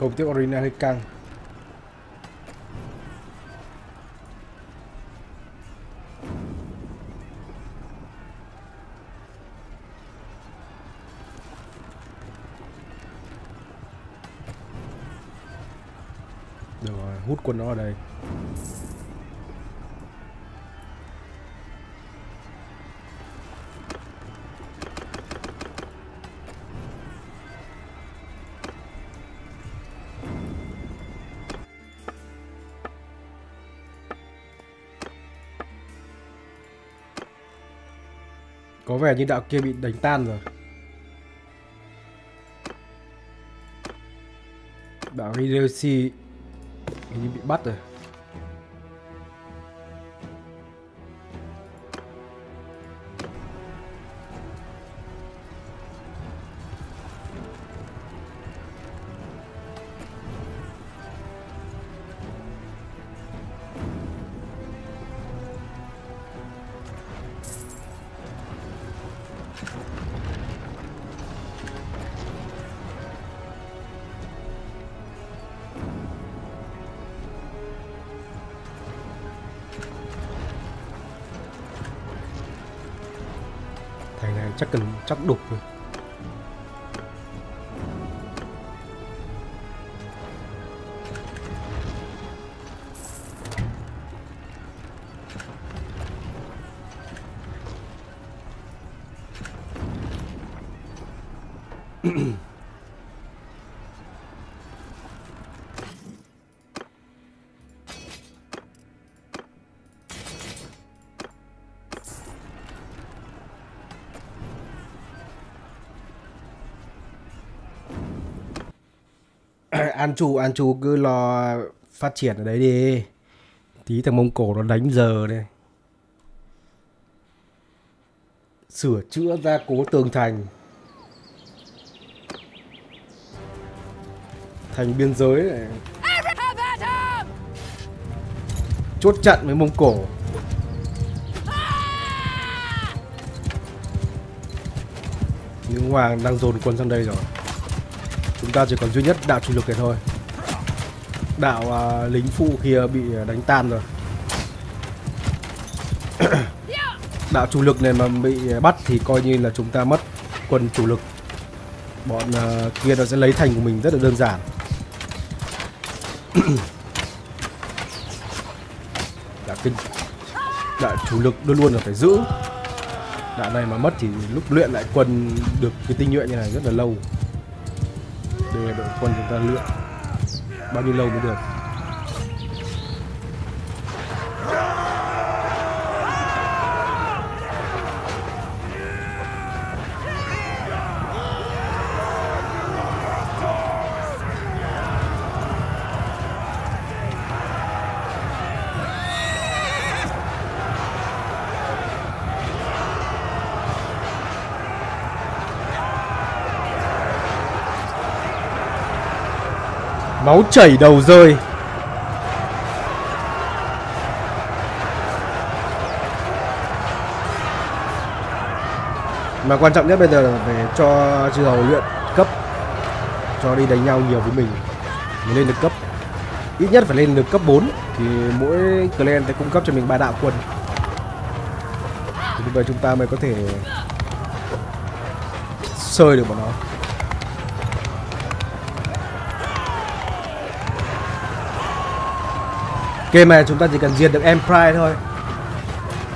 Công tiếp Orina hơi căng. Được rồi, hút quân nó ở đây. Có vẻ như đạo kia bị đánh tan rồi. Đạo Hideyoshi hình như bị bắt rồi. Chắc cần chắc đục rồi. An chú, An chú cứ lo phát triển ở đấy đi. Tí thằng Mông Cổ nó đánh giờ đây. Sửa chữa gia cố tường thành. Thành biên giới này. Chốt chặn với Mông Cổ. Những Hoàng đang dồn quân sang đây rồi. Chúng ta chỉ còn duy nhất đạo chủ lực này thôi. Đạo uh, lính phụ kia bị đánh tan rồi. Đạo chủ lực này mà bị bắt thì coi như là chúng ta mất quân chủ lực. Bọn uh, kia nó sẽ lấy thành của mình rất là đơn giản. Đạo kinh, đạo chủ lực luôn luôn là phải giữ. Đạo này mà mất thì lúc luyện lại quân được cái tinh nhuệ như này rất là lâu. Để đội quân chúng ta luyện bao nhiêu lâu mới được. Máu chảy đầu rơi. Mà quan trọng nhất bây giờ là phải cho chư hầu luyện cấp, cho đi đánh nhau nhiều với mình mới lên được cấp. Ít nhất phải lên được cấp bốn thì mỗi clan sẽ cung cấp cho mình ba đạo quân. Thì bây giờ chúng ta mới có thể sơi được bọn nó. Game này chúng ta chỉ cần diệt được Empire thôi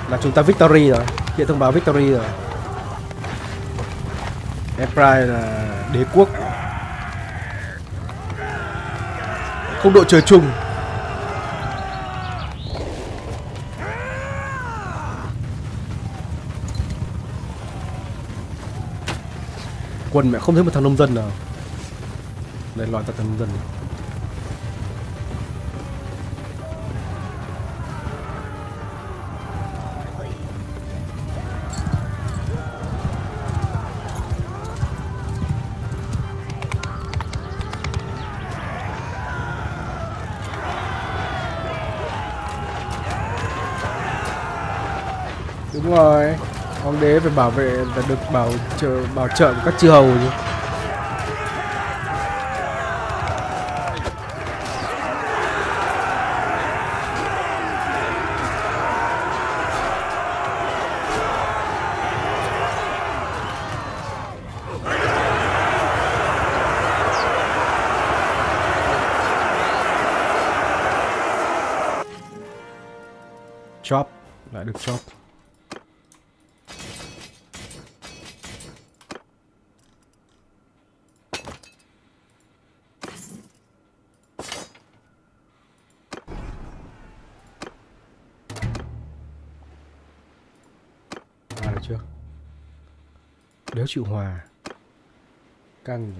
là chúng ta victory rồi. Hiện thông báo victory rồi. Empire là đế quốc, không đội trời chung. Quân mẹ không thấy một thằng nông dân nào. Đây loại thằng nông dân này. Đúng rồi, hoàng đế phải bảo vệ và được bảo trợ, bảo trợ của các chư hầu chứ. Chop, lại được chop. Đéo chịu hòa. Căng nhỉ.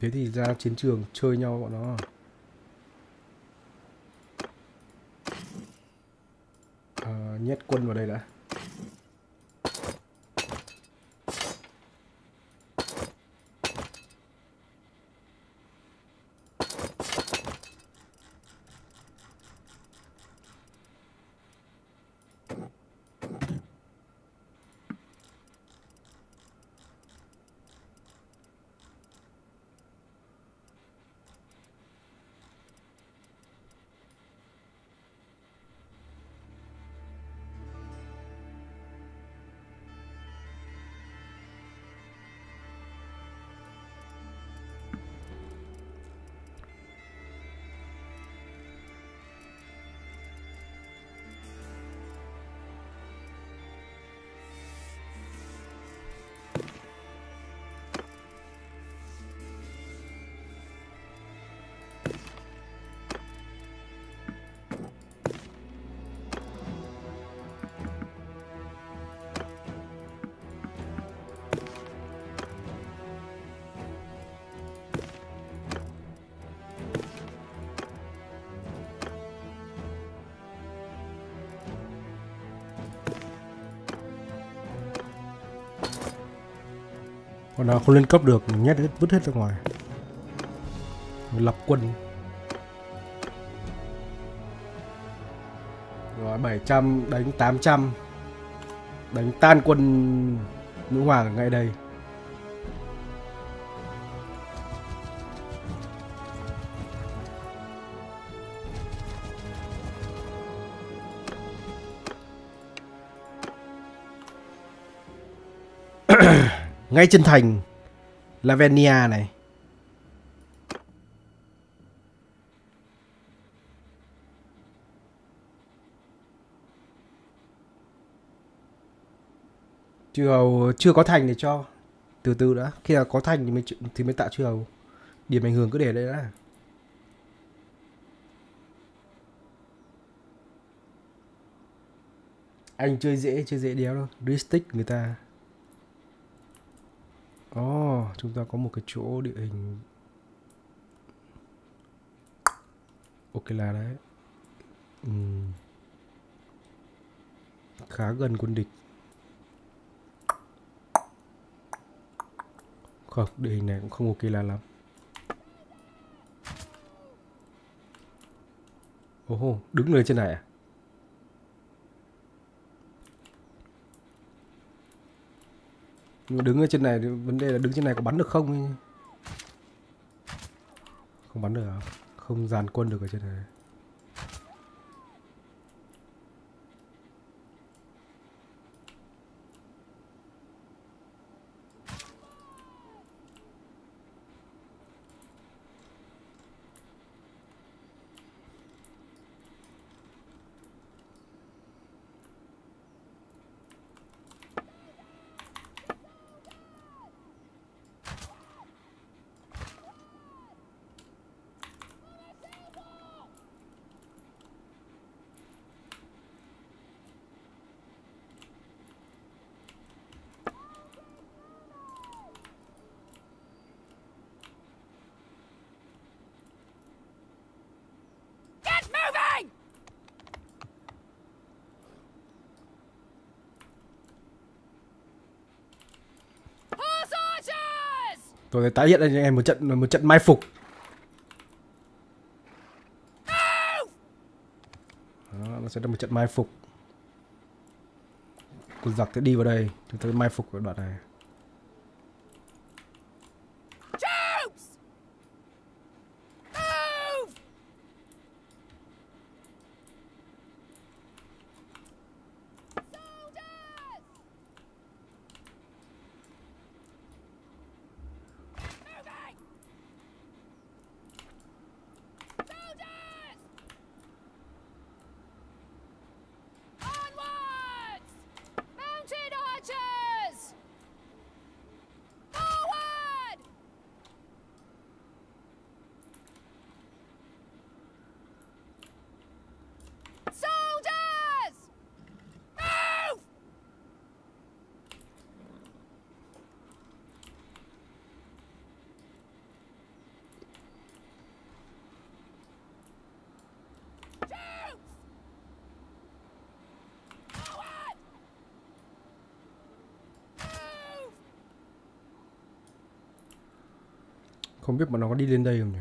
Thế thì ra chiến trường chơi nhau bọn nó. À, nhét quân vào đây đã. Còn nó không lên cấp được, nhét hết, vứt hết ra ngoài. Mình lập quân. Rồi bảy trăm đánh tám trăm. Đánh tan quân nữ hoàng ngay đây. Ngay chân thành Lavenia này. Chư hầu chưa có thành để cho. Từ từ đã. Khi nào có thành thì mới, thì mới tạo chư hầu. Điểm ảnh hưởng cứ để đấy đã. Anh chơi dễ, chơi dễ đéo đâu. Ristic người ta. Oh, chúng ta có một cái chỗ địa hình ok là đấy. uhm. Khá gần quân địch. Không, địa hình này cũng không ok là lắm. Ồ hô, đứng lên trên này à? Nhưng mà đứng ở trên này, vấn đề là đứng trên này có bắn được không ấy. Không bắn được à? Không dàn quân được ở trên này. Tôi tái hiện anh em một trận một trận mai phục. Đó, nó sẽ là một trận mai phục. Con giặc sẽ đi vào đây, chúng ta mai phục ở đoạn này. Không biết mà nó có đi lên đây không nhỉ?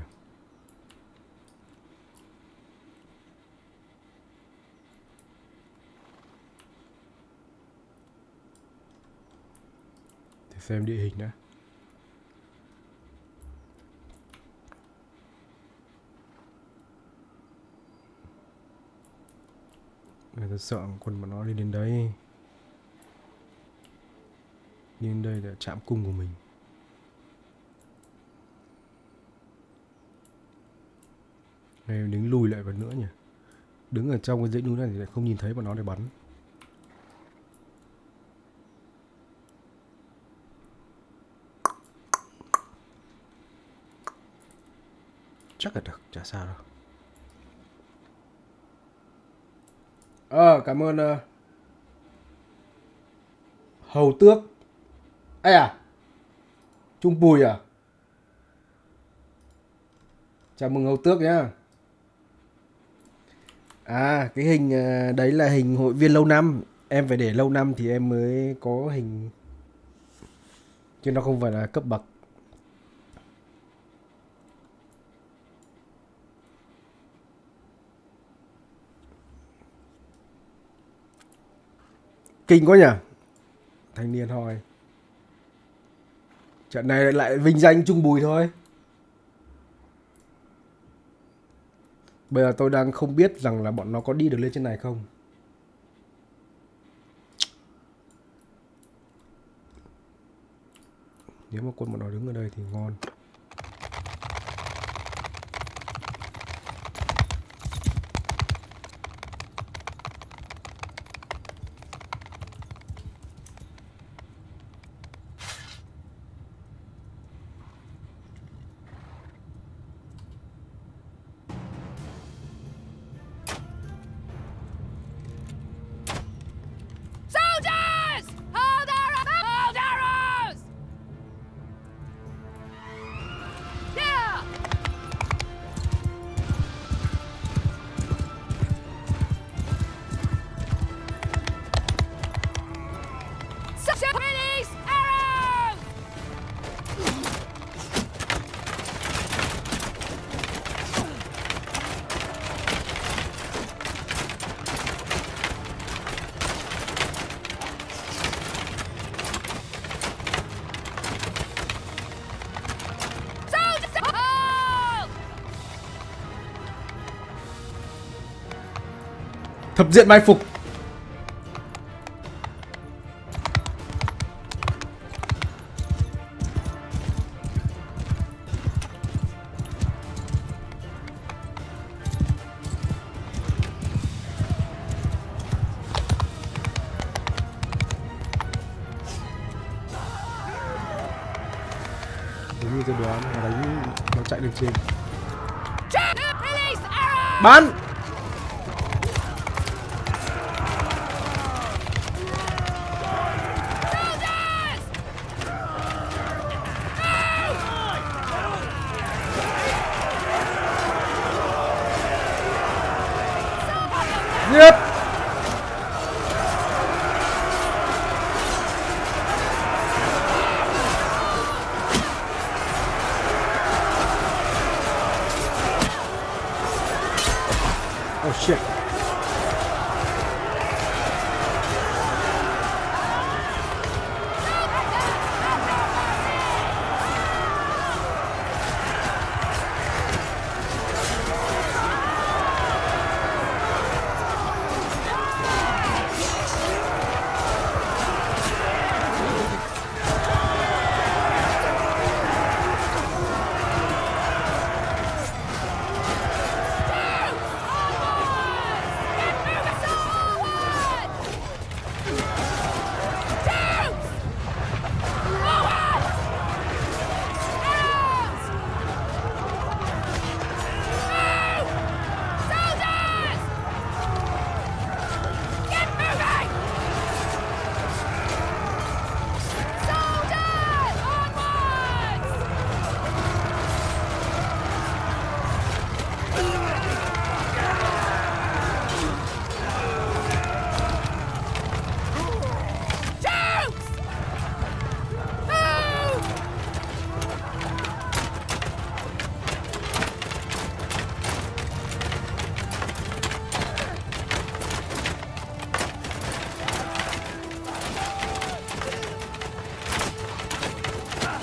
Để xem địa hình đã. Người ta sợ quân mà nó đi lên đấy. Đi lên đây là trạm cung của mình. Này đứng lùi lại còn nữa nhỉ. Đứng ở trong cái dãy núi này thì lại không nhìn thấy bọn nó để bắn. Chắc là được, chả sao đâu. Ờ, à, cảm ơn uh, Hầu Tước. Ây à, Trung Bùi à. Chào mừng Hầu Tước nhá. À, cái hình đấy là hình hội viên lâu năm. Em phải để lâu năm thì em mới có hình, chứ nó không phải là cấp bậc. Kinh quá nhỉ. Thanh niên hỏi. Trận này lại vinh danh Trung Bùi thôi. Bây giờ tôi đang không biết rằng là bọn nó có đi được lên trên này không. Nếu mà quân bọn nó đứng ở đây thì ngon. Thập diện mai phục. Như tôi đoán là đánh nó chạy lên trên. Bắn. Yep. Oh shit.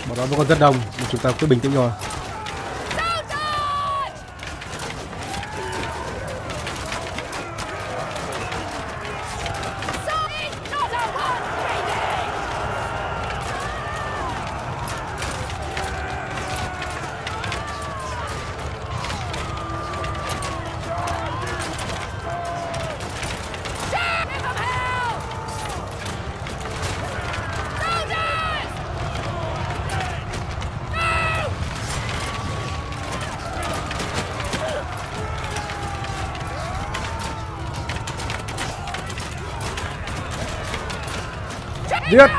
Bọn nó vẫn còn rất đông, nhưng chúng ta cứ bình tĩnh rồi. Điệt.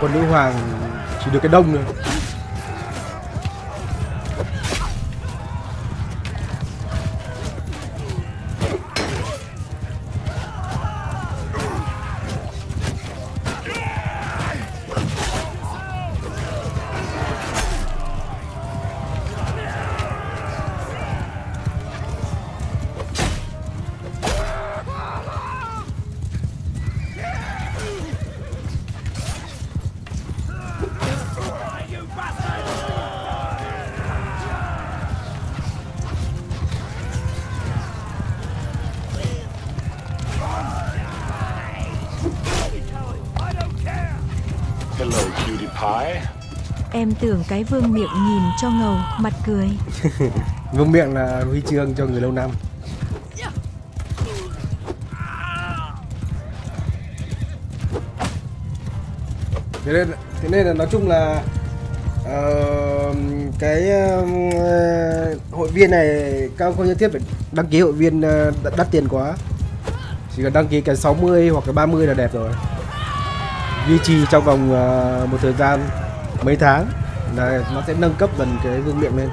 Còn nữ hoàng chỉ được cái đông nữa. Em tưởng cái vương miệng nhìn cho ngầu, mặt cười. Vương miệng là huy chương cho người lâu năm. Thế nên, thế nên là nói chung là uh, cái uh, hội viên này các ông không nhất thiết phải đăng ký hội viên uh, đắt tiền quá. Chỉ cần đăng ký cái sáu mươi hoặc cái ba mươi là đẹp rồi. duy trì trong vòng uh, một thời gian mấy tháng là nó sẽ nâng cấp dần cái vương miện lên.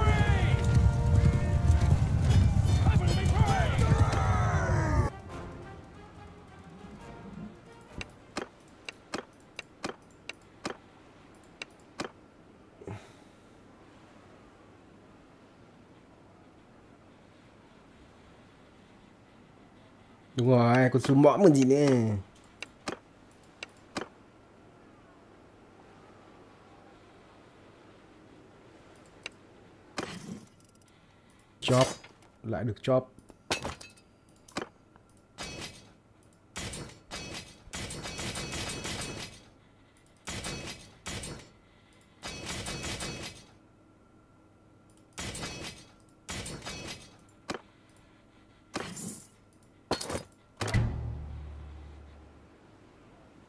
Đúng rồi, con súng mõm còn gì nữa. Chop, lại được chop.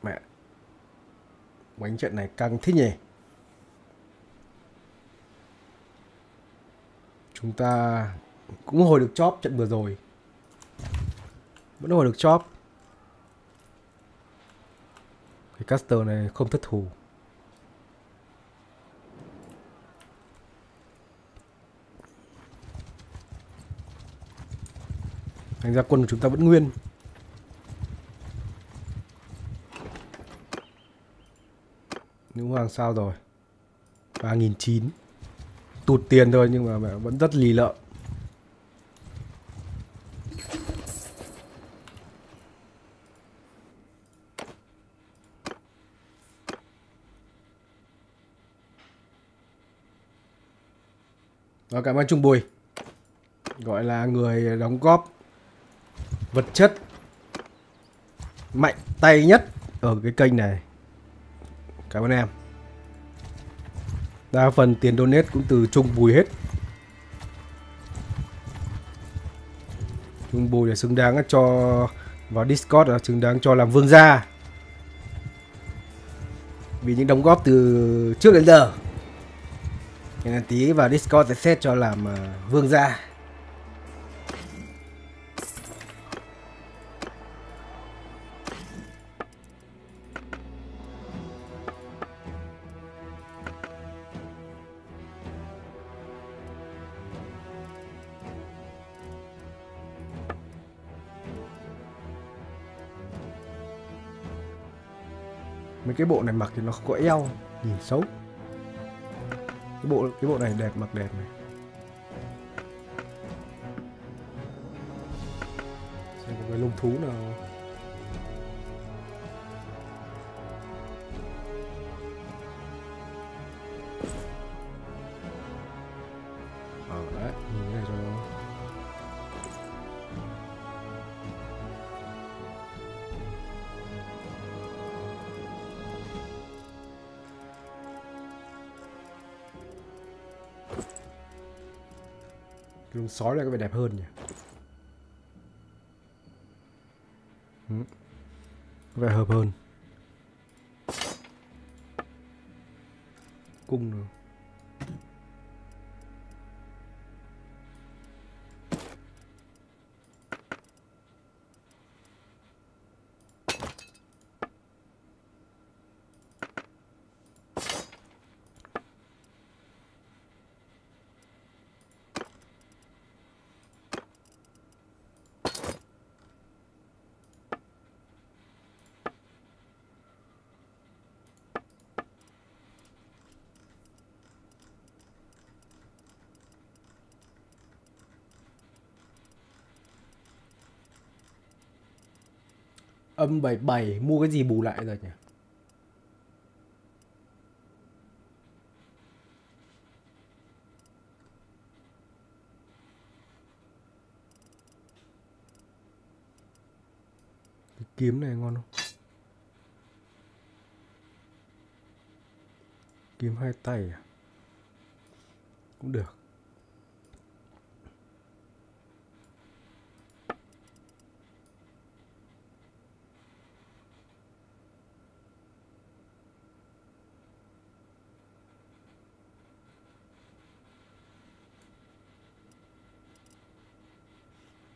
Mẹ, quánh trận này căng thế nhỉ. Chúng ta cũng hồi được chóp trận vừa rồi. Vẫn hồi được chóp. Cái caster này không thất thủ. Thành ra quân của chúng ta vẫn nguyên. Nữ hoàng sao rồi? ba nghìn chín trăm. Tụt tiền thôi nhưng mà vẫn rất lì lợm. Rồi, cảm ơn Trung Bùi, gọi là người đóng góp vật chất mạnh tay nhất ở cái kênh này. Cảm ơn em. Đa phần tiền donate cũng từ Trung Bùi hết. Trung Bùi là xứng đáng cho vào Discord, là xứng đáng cho làm vương gia vì những đóng góp từ trước đến giờ. Nên tí vào Discord sẽ xét cho làm vương gia. Mấy cái bộ này mặc thì nó không có eo, nhìn xấu. Cái bộ cái bộ này đẹp, mặc đẹp này. Xem có cái lông thú nào. Ờ à, đấy, nhìn cái này cho nó. Cái sói này có vẻ đẹp hơn nhỉ. Ừ. Có vẻ hợp hơn. Cung nữa. Âm bảy mươi bảy mua cái gì bù lại rồi nhỉ? Cái kiếm này ngon không? Kiếm hai tay à? Cũng được.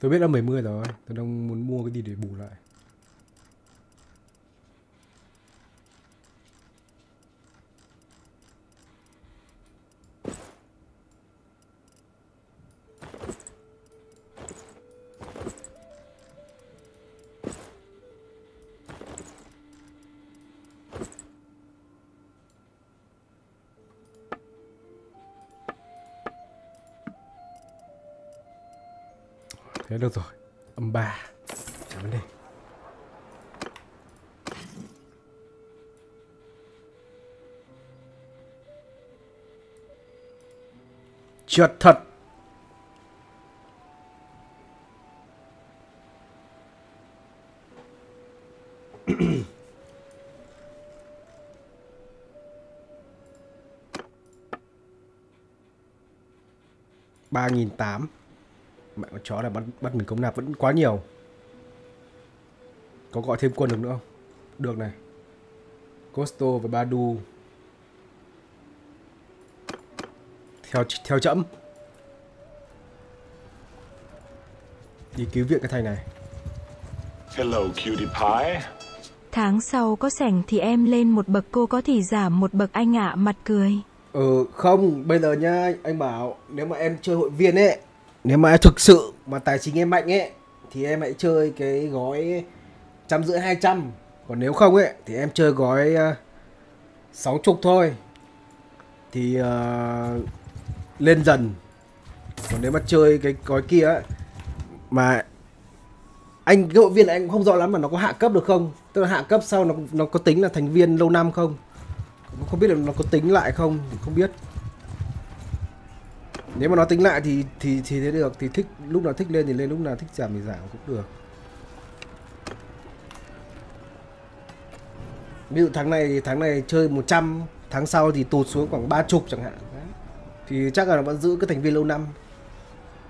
Tôi biết là bảy mươi rồi, tôi đang muốn mua cái gì để bù lại. Thế được rồi. Âm ba. Chả vấn đề. Trượt thật. ba nghìn tám trăm. Mẹ con chó này bắt, bắt mình công nạp vẫn quá nhiều. Có gọi thêm quân được nữa không? Được này. Costo và Badu. Theo theo chậm. Đi cứu viện cái thằng này. Hello cutie pie. Tháng sau có sảnh thì em lên một bậc, cô có thể giảm một bậc anh ạ, à, mặt cười. Ừ không, bây giờ nhá, anh bảo nếu mà em chơi hội viên ấy, nếu mà em thực sự mà tài chính em mạnh ấy thì em hãy chơi cái gói trăm rưỡi hai trăm, còn nếu không ấy thì em chơi gói sáu chục thôi, thì uh, lên dần. Còn nếu mà chơi cái gói kia ấy, mà anh cái hội viên này anh không rõ lắm mà nó có hạ cấp được không, tức là hạ cấp sau nó nó có tính là thành viên lâu năm không, không biết là nó có tính lại không, không biết. Nếu mà nó tính lại thì thì thì thế được, thì thích lúc nào thích lên thì lên, lúc nào thích giảm thì giảm cũng được. Ví dụ tháng này tháng này chơi một trăm, tháng sau thì tụt xuống khoảng ba chục chẳng hạn. Đấy. Thì chắc là nó vẫn giữ cái thành viên lâu năm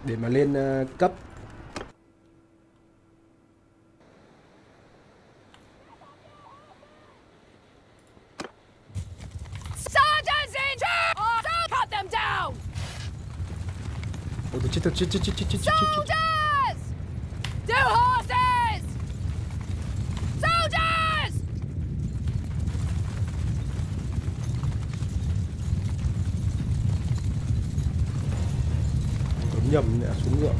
để mà lên uh, cấp. Chết thật, chết, chết, chết, chết, chết, chết. Đấm nhầm nè, xuống ngựa.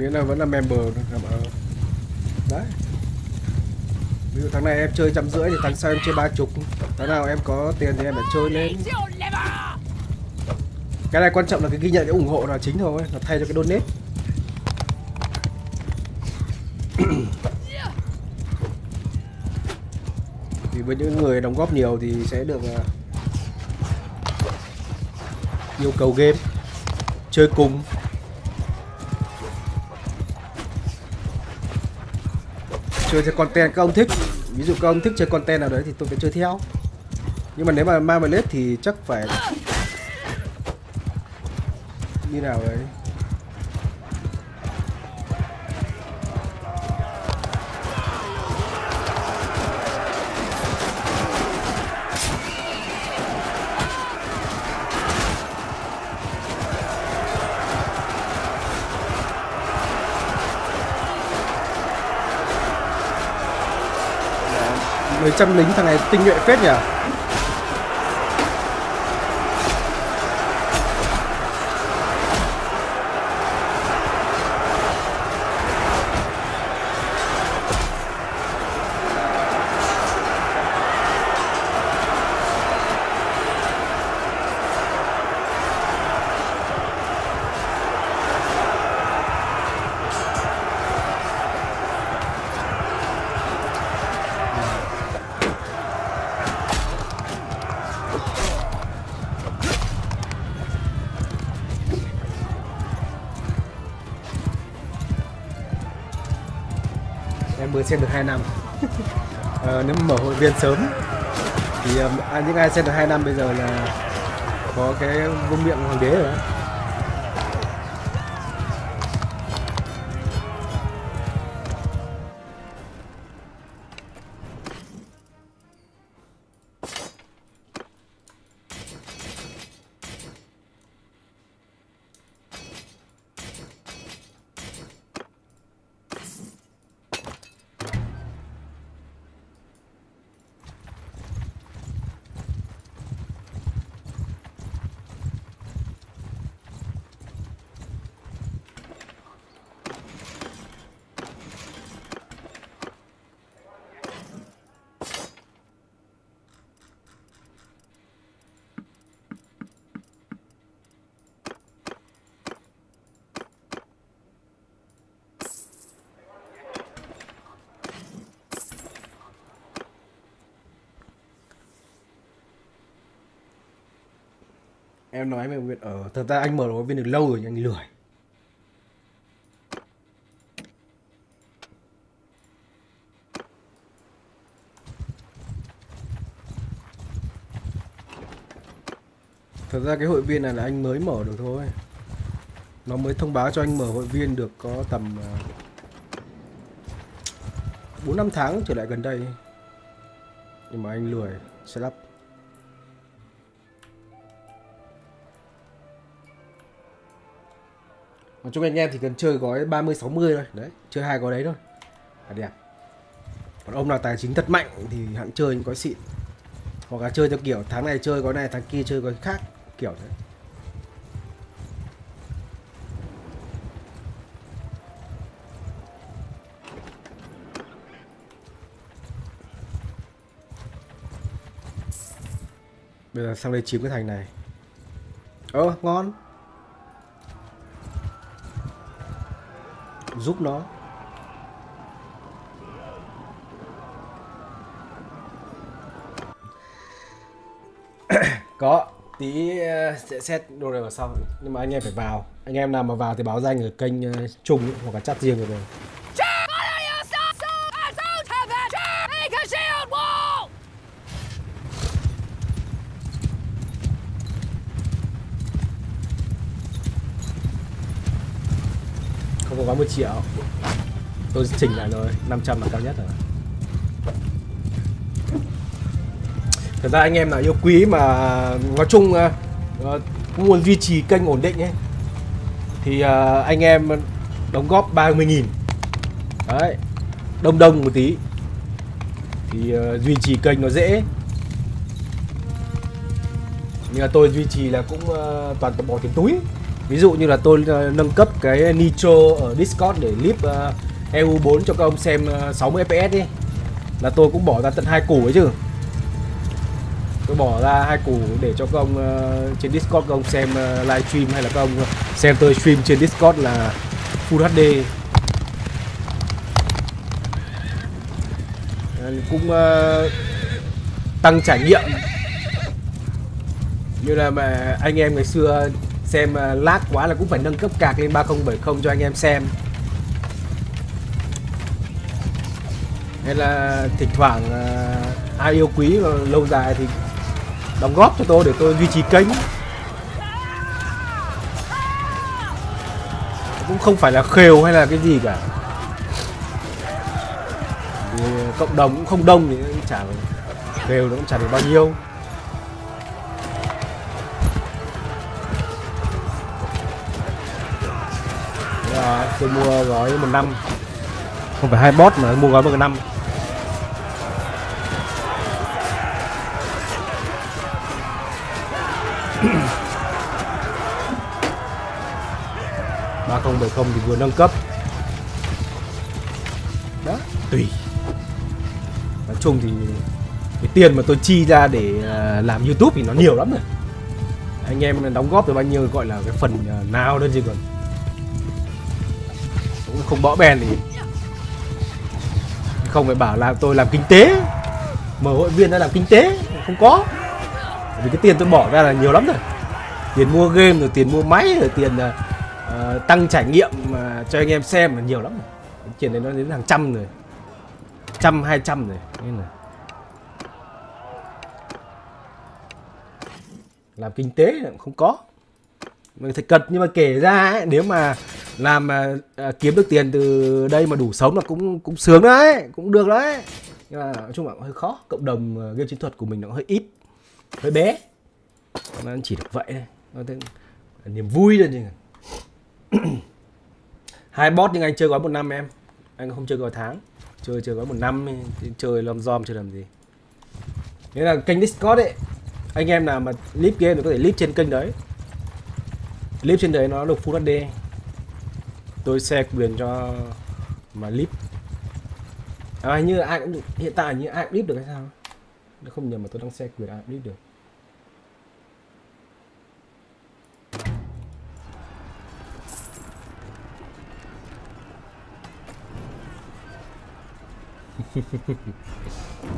Nghĩa là vẫn là member đấy. Ví dụ tháng này em chơi trăm rưỡi thì tháng sau em chơi ba chục, tháng nào em có tiền thì em phải chơi lên. Cái này quan trọng là cái ghi nhận, cái ủng hộ là chính thôi, là thay cho cái donate. Thì với những người đóng góp nhiều thì sẽ được yêu cầu game chơi cùng. Chơi theo content các ông thích. Ví dụ các ông thích chơi content nào đấy thì tôi phải chơi theo. Nhưng mà nếu mà mang lết thì chắc phải như nào đấy. Mấy trăm lính thằng này tinh nhuệ phết nhỉ. Mới xem được hai năm. À, nếu mở hội viên sớm thì à, những ai xem được hai năm bây giờ là có cái vương miệng hoàng đế rồi đó. Em nói về Nguyên ở thật ra anh mở đối viên được lâu rồi nhưng anh lười. Thật ra cái hội viên này là anh mới mở được thôi. Nó mới thông báo cho anh mở hội viên được có tầm bốn năm tháng trở lại gần đây. Nhưng mà anh lười setup. Nói chung anh em thì cần chơi gói ba mươi sáu mươi thôi. Đấy, chơi hai gói đấy thôi là đẹp. Còn ông nào tài chính thật mạnh thì hẳn chơi những gói xịn. Hoặc là chơi theo kiểu tháng này chơi gói này, tháng kia chơi gói khác, kiểu thế. Bây giờ sang đây chiếm cái thành này. Ơ, ngon. Giúp nó. Có, tí sẽ xét đồ này vào sau. Nhưng mà anh em phải vào. Anh em nào mà vào thì báo danh ở kênh chung ấy, hoặc là chat riêng rồi. Không có quá một triệu. Tôi chỉnh lại rồi, năm trăm là cao nhất rồi. Thật ra anh em nào yêu quý mà nói chung uh, muốn duy trì kênh ổn định ấy thì uh, anh em đóng góp ba mươi nghìn. Đấy, đông đông một tí thì uh, duy trì kênh nó dễ. Nhưng mà tôi duy trì là cũng uh, toàn bỏ tiền túi. Ví dụ như là tôi uh, nâng cấp cái Nitro ở Discord để clip uh, E U bốn cho các ông xem uh, sáu mươi F P S đi. Là tôi cũng bỏ ra tận hai củ ấy chứ. Tôi bỏ ra hai củ để cho các ông uh, trên Discord các ông xem uh, livestream hay là các ông xem tôi stream trên Discord là Full H D. Uh, cũng uh, tăng trải nghiệm. Như là mà anh em ngày xưa xem uh, lag quá là cũng phải nâng cấp cạc lên ba không bảy không cho anh em xem. Hay là thỉnh thoảng uh, ai yêu quý và lâu dài thì đóng góp cho tôi để tôi duy trì kênh. Cũng không phải là khều hay là cái gì cả. Thì cộng đồng cũng không đông thì chả khều nó cũng chả được bao nhiêu. Rồi, tôi mua gói một năm, không phải hai bot mà mua gói một năm. ba không bảy không thì vừa nâng cấp. Đó, tùy. Nói chung thì cái tiền mà tôi chi ra để làm YouTube thì nó nhiều lắm rồi. Anh em đóng góp được bao nhiêu gọi là cái phần nào đơn gì còn. Cũng không bỏ bèn thì không phải bảo là tôi làm kinh tế. Mở hội viên ra làm kinh tế, không có. Bởi vì cái tiền tôi bỏ ra là nhiều lắm rồi. Tiền mua game rồi tiền mua máy rồi tiền Uh, tăng trải nghiệm mà cho anh em xem là nhiều lắm. Cái chuyện này nó đến hàng trăm rồi, trăm hai trăm rồi nên là làm kinh tế là cũng không có. Mình thật cật nhưng mà kể ra ấy, nếu mà làm uh, kiếm được tiền từ đây mà đủ sống là cũng cũng sướng đấy, cũng được đấy. Nhưng mà nói chung là hơi khó. Cộng đồng uh, game chiến thuật của mình nó hơi ít, hơi bé. Nó chỉ được vậy thôi. Niềm vui thôi chứ. Hai bot nhưng anh chơi gói một năm em. Anh không chơi gói tháng. Chơi chơi gói một năm. Chơi lom rom chơi làm gì. Thế là kênh Discord ấy. Anh em nào mà clip game thì có thể clip trên kênh đấy. Clip trên đấy nó được Full H D. Tôi share quyền cho mà clip. À như ai cũng được. Hiện tại như ai cũng clip được hay sao. Nó không nhầm mà tôi đang share quyền ai cũng clip được.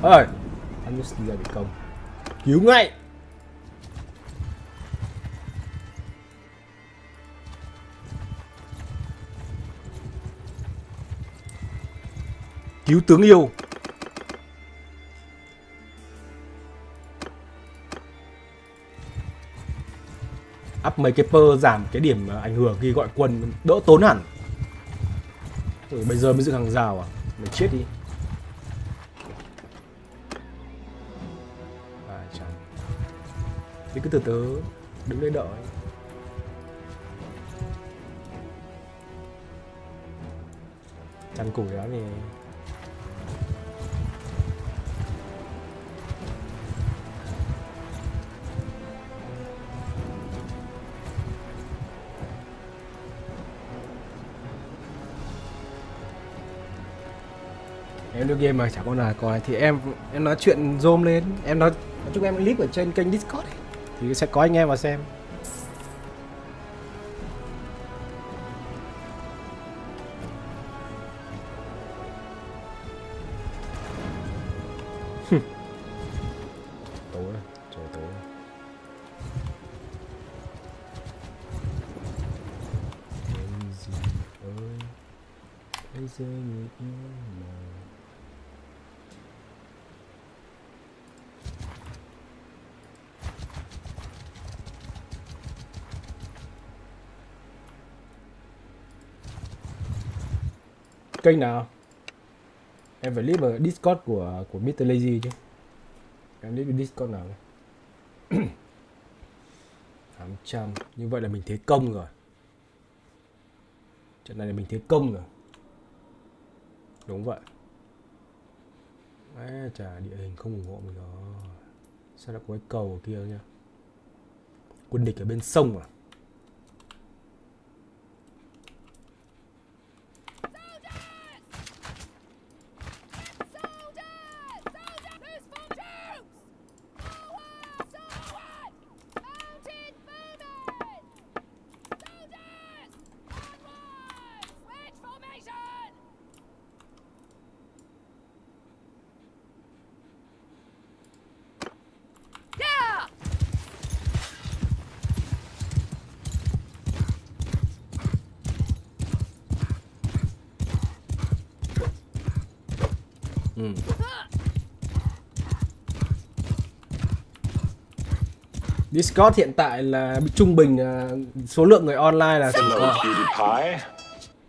Ơi, anh Mr ra bị công. Cứu ngay. cứu tướng yêu. Up mấy cái pơ giảm cái điểm ảnh hưởng khi gọi quân, đỡ tốn hẳn. Rồi bây giờ mới dựng hàng rào à? Mày chết đi. À, chẳng. Thì cứ từ từ đứng đây đợi. Chăn củi đó thì... em đưa game mà chả con nào còn thì em em nói chuyện zoom lên, em nói chúng em clip ở trên kênh Discord ấy. Thì sẽ có anh em vào xem. Tối rồi, trời tối. Cái gì ơi, bây giờ người yêu mà. Kênh nào? Em phải clip vào Discord của của MrLazy chứ. Em clip Discord nào đây? tám trăm. Như vậy là mình thế công rồi. Trận này là mình thế công rồi. Đúng vậy. Đấy, chả địa hình không ủng hộ mình rồi. Sao lại có cái cầu kia nhá? Quân địch ở bên sông à? Ừ. Discord hiện tại là trung bình số lượng người online là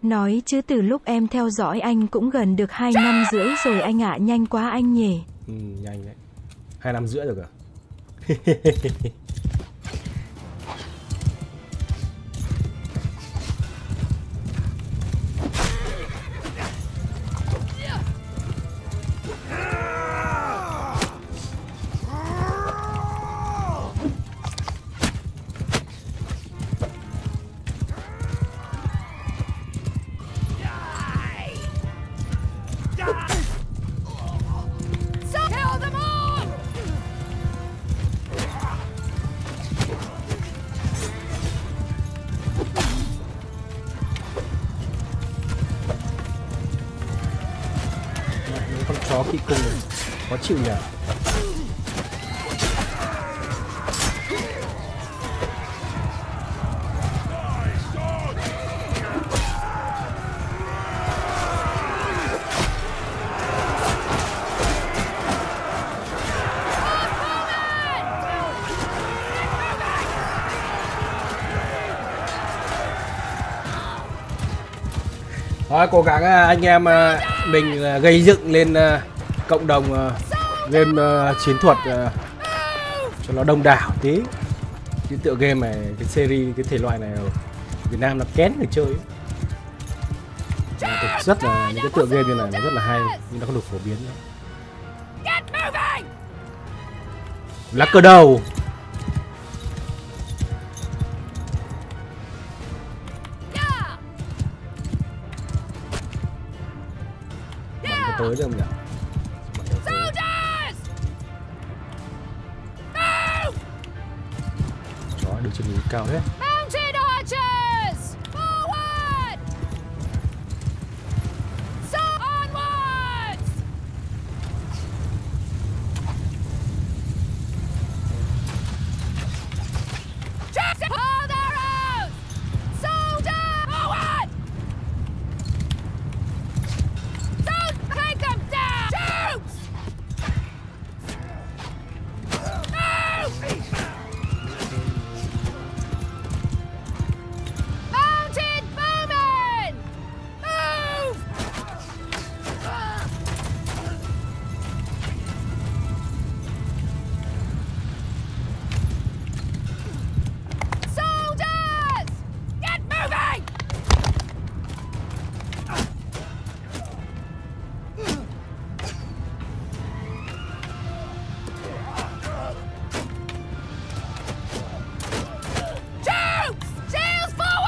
nói chứ từ lúc em theo dõi anh cũng gần được hai năm rưỡi rồi anh ạ. À, nhanh quá anh nhỉ. Ừ, nhanh đấy, hai năm rưỡi rồi cả. Chó kỵ cung khó chịu nhỉ. Thôi cố gắng anh em mình gây dựng lên cộng đồng game chiến thuật cho nó đông đảo tí. Cái tựa game này, cái series, cái thể loại này Việt Nam là kén người chơi. Rất là những cái tựa game như này nó rất là hay nhưng nó không được phổ biến. Lá cờ đầu. Tới được không nhỉ? Chó được trên núi cao hết.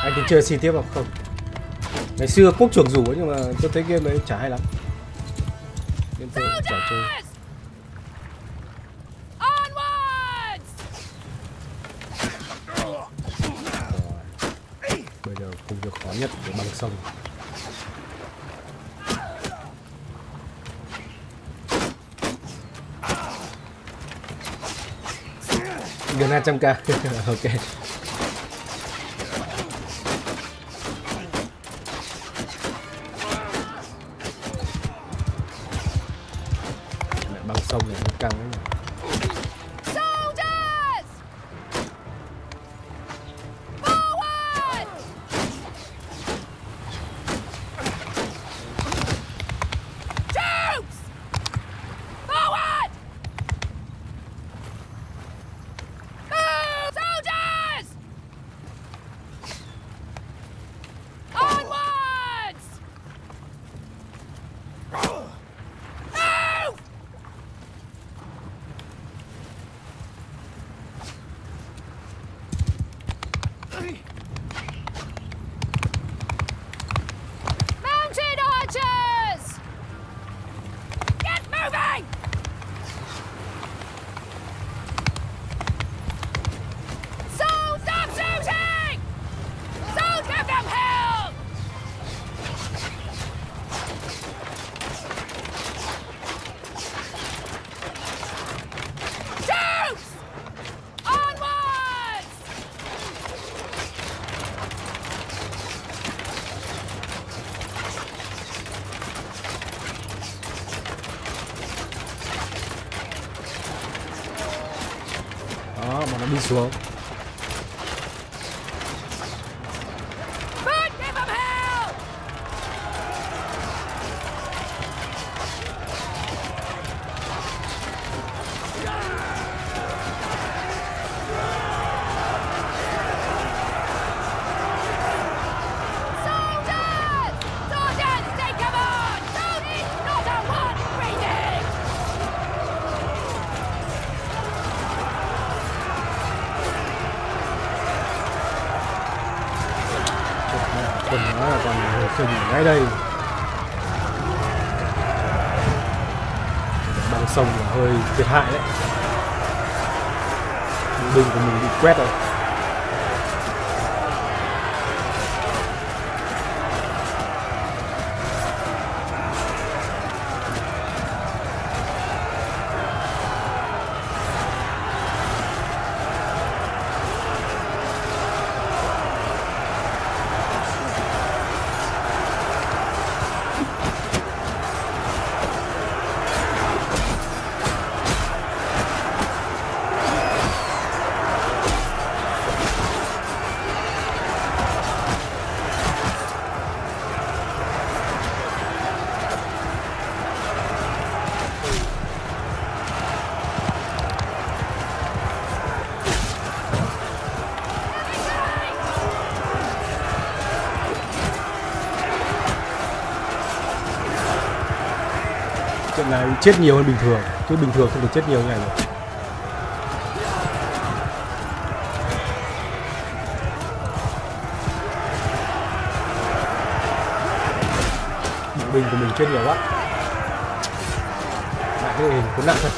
Anh tính chơi xin tiếp không? Không. Ngày xưa Quốc chuồng rủ nhưng mà tôi thấy game đấy chả hay lắm. Nên tôi chả chơi. Bây giờ công việc khó nhất của băng sông. Gần hai trăm k. Ok. Sông này nó căng đấy. Đi xuống. Quần nó là còn hồi sừng ngay đây. Băng sông là hơi thiệt hại đấy. Binh của mình bị quét rồi. Là chết nhiều hơn bình thường, chứ bình thường không được chết nhiều như này rồi. Bộ binh của mình chết nhiều quá. Lại cái hình cũng nặng thật.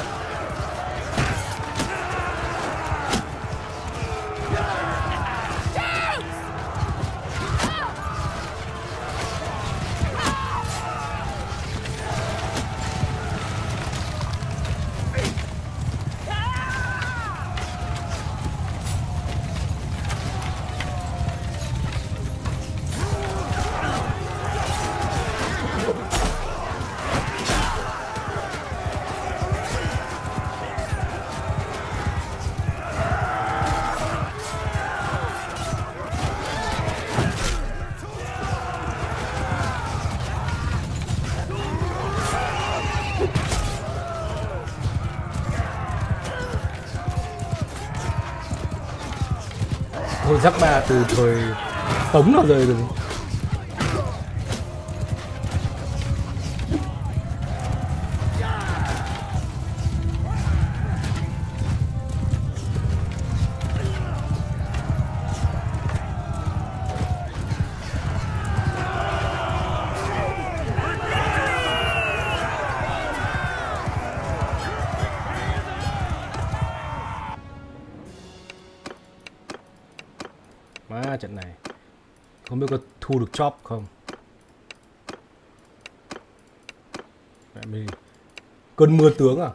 Hồi giáp ba từ thời Tống nào rồi rồi. Má trận này không biết có thu được chop không. Mẹ mình cơn mưa tướng à,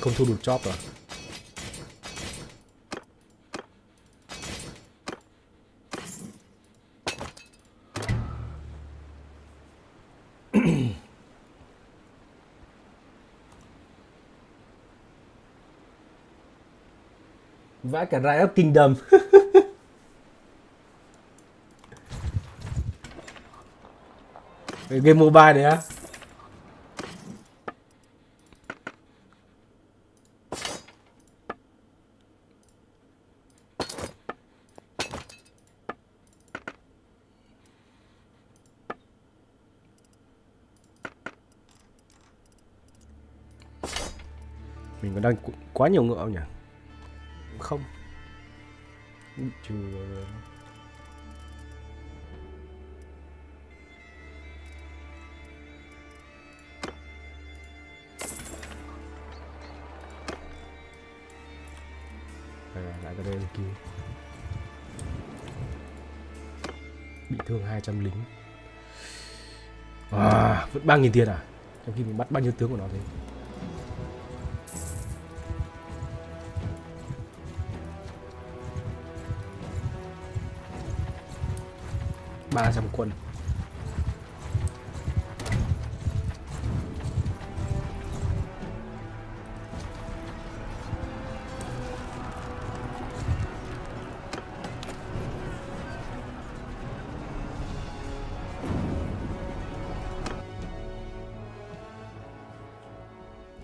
không thu được chop rồi. Vãi cả Riot Kingdom. Game mobile đấy á. Mình còn đang quá nhiều ngựa không nhỉ? Không trừ lại cái đây kia bị thương hai trăm lính à, vẫn ba nghìn tiền à, trong khi mình bắt bao nhiêu tướng của nó thế. Ba trăm quân.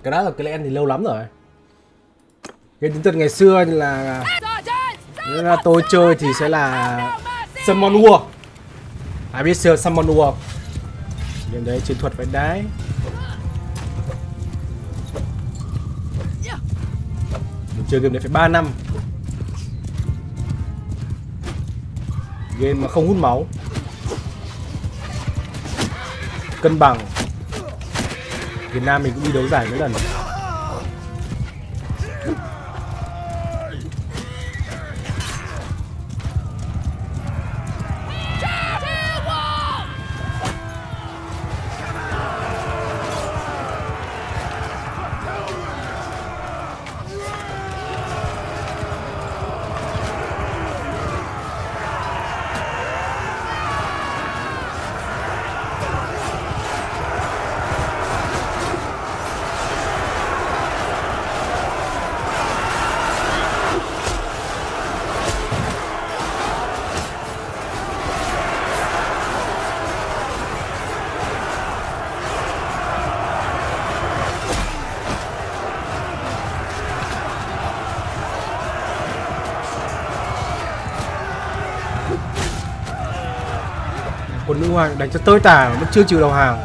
Cái đó là cái LAN thì lâu lắm rồi. Cái tính tình ngày xưa là, là tôi chơi thì sẽ là Summon War. Ai biết siêu Summon War không? Game đấy chiến thuật phải đái. Mình chơi game đấy phải ba năm. Game mà không hút máu. Cân bằng. Việt Nam mình cũng đi đấu giải mấy lần. Quân nữ hoàng đánh cho tơi tả mà vẫn chưa chịu đầu hàng.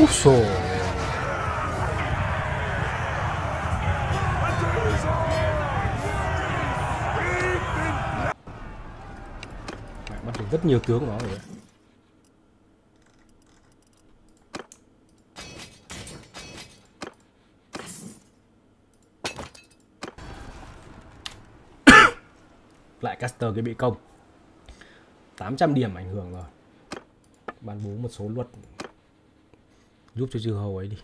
Úi dồi. Bắt được rất nhiều tướng đó rồi. Lại caster cái bị công tám trăm điểm ảnh hưởng rồi. Ban bố một số luật giúp cho dư hầu ấy đi.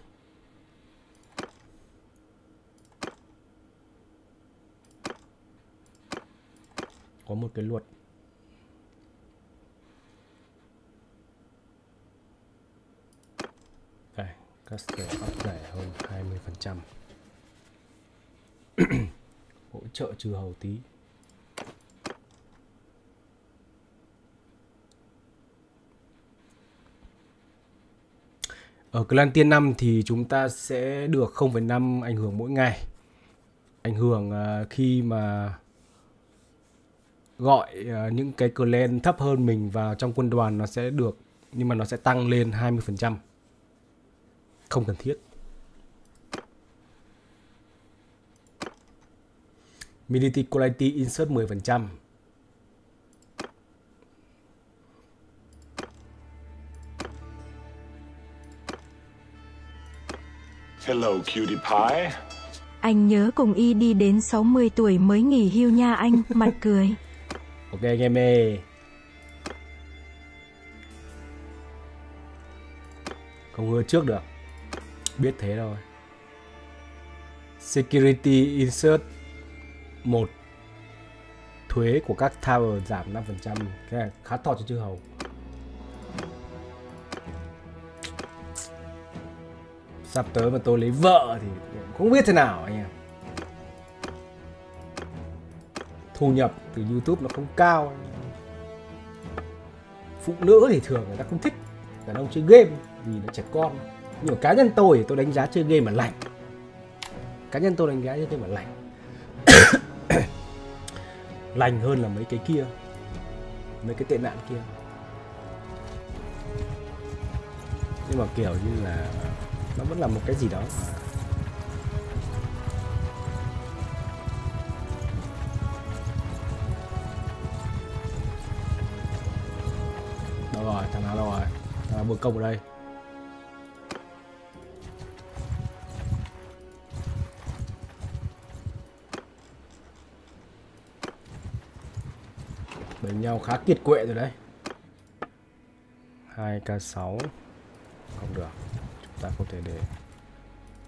Có một cái luật đây, caster up rẻ hơn hai mươi phần trăm. Hỗ trợ trừ hầu tí. Ở clan tiên năm thì chúng ta sẽ được không phẩy năm ảnh hưởng mỗi ngày. ảnh hưởng khi mà gọi những cái clan thấp hơn mình vào trong quân đoàn, nó sẽ được, nhưng mà nó sẽ tăng lên hai mươi phần trăm. Không cần thiết. Military quality insert mười phần trăm. Hello cutie pie. Anh nhớ cùng y đi đến sáu mươi tuổi mới nghỉ hưu nha anh, mặt cười. Ok anh em ơi. Không hứa trước được. Biết thế rồi. Security insert một. Thuế của các tower giảm năm phần trăm. Cái này khá to cho chư hầu. Sắp tới mà tôi lấy vợ thì không biết thế nào anh em. Thu nhập từ YouTube nó không cao. Phụ nữ thì thường người ta không thích. Đàn ông chơi game vì nó trẻ con. Nhưng mà cá nhân tôi thì tôi đánh giá chơi game mà lành. Cá nhân tôi đánh giá chơi game mà lành. Lành hơn là mấy cái kia, mấy cái tệ nạn kia. Nhưng mà kiểu như là nó vẫn là một cái gì đó. Đâu rồi, thằng nào đâu rồi? Thằng nào vừa công ở đây? Đánh nhau khá kiệt quệ rồi đấy. Hai k sáu. Không được. Chúng ta không thể để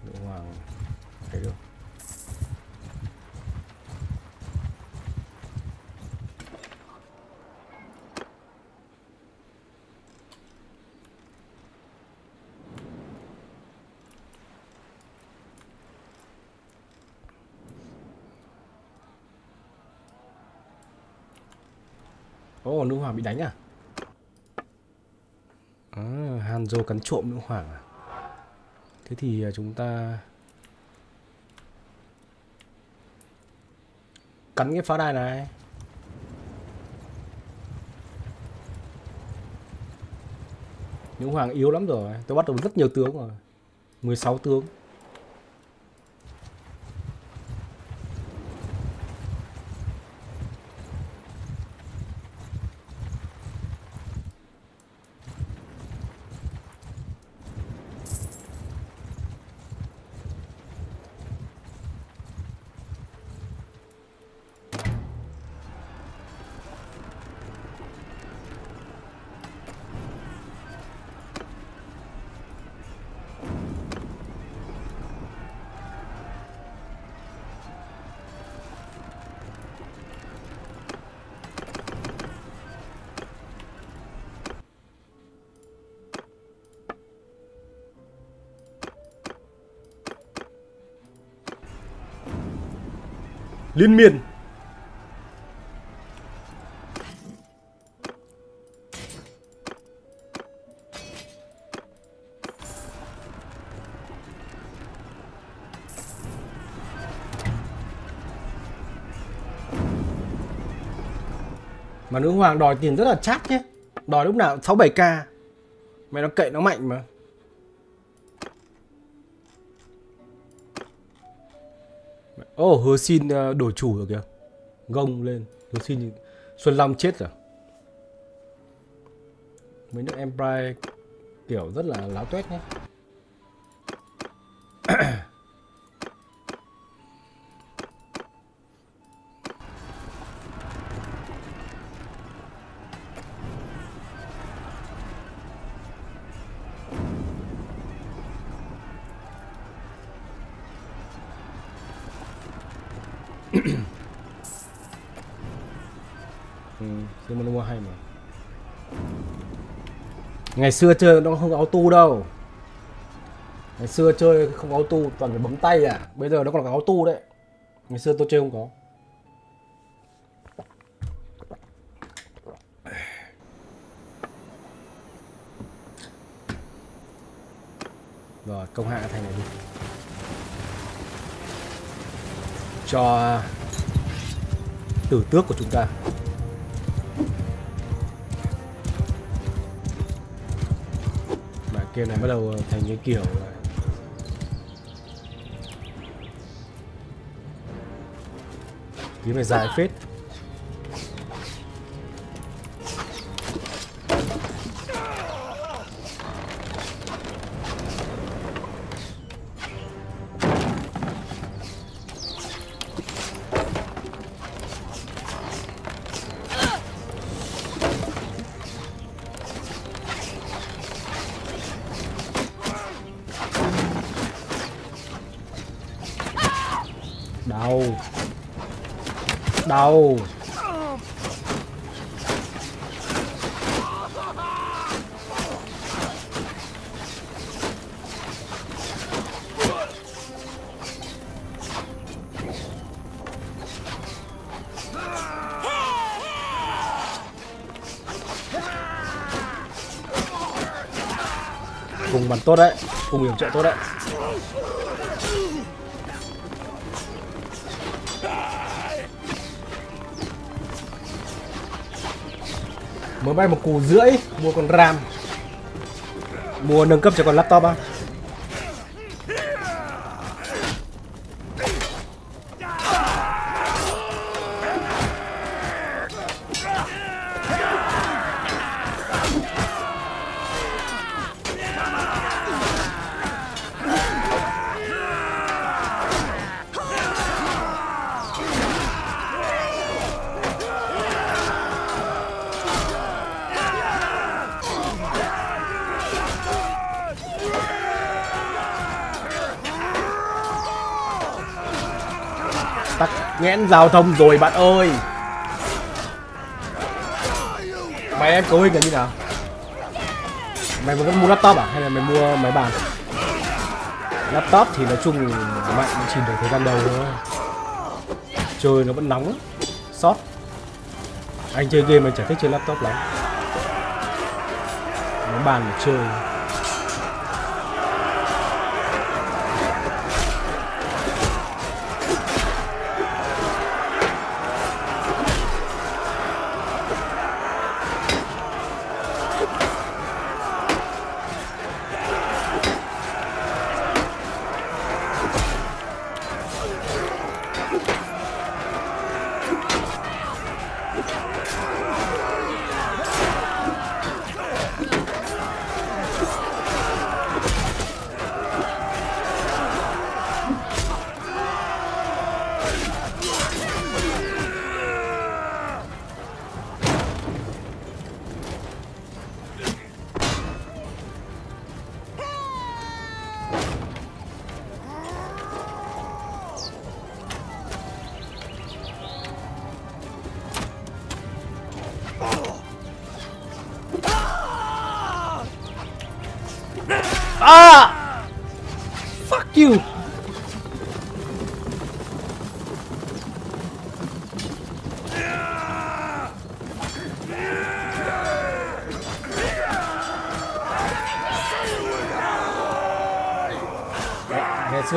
nữ hoàng thấy được. Ồ, nữ hoàng bị đánh à? À, Hanzo cắn trộm nữ hoàng à? Thế thì chúng ta cắn cái pháo đài này. Nữ hoàng yếu lắm rồi. Tôi bắt được rất nhiều tướng rồi. mười sáu tướng. Liên miên. Mà nữ hoàng đòi tiền rất là chát nhé. Đòi lúc nào sáu bảy k. Mày nó cậy nó mạnh mà. Ô, oh, hứa xin đổi chủ rồi kìa. Gông lên. Hứa xin Xuân Long chết rồi. Mấy nước Empire kiểu rất là láo tuét nhé. Ngày xưa chơi nó không có auto đâu. Ngày xưa chơi không có auto, toàn phải bấm tay à. Bây giờ nó còn có auto đấy. Ngày xưa tôi chơi không có. Rồi, công hạ thành này đi. cho tử tước của chúng ta. Mà kia này bắt đầu thành cái kiểu kiếm này dài phết. Đau. Đau. Cùng bắn tốt đấy, cùng điểm trợ tốt đấy. Mới bay một cù rưỡi mua con RAM, mua nâng cấp cho con laptop á. Tắc nghẽn giao thông rồi bạn ơi. Mày em cấu hình là như nào? Mày muốn mua laptop à? Hay là mày mua máy bàn? Laptop thì nói chung mạnh chỉ được thời gian đầu thôi. Chơi nó vẫn nóng, sót. Anh chơi game mà chả thích chơi laptop lắm. Máy bàn mà chơi Ah! Fuck you! Ngày xưa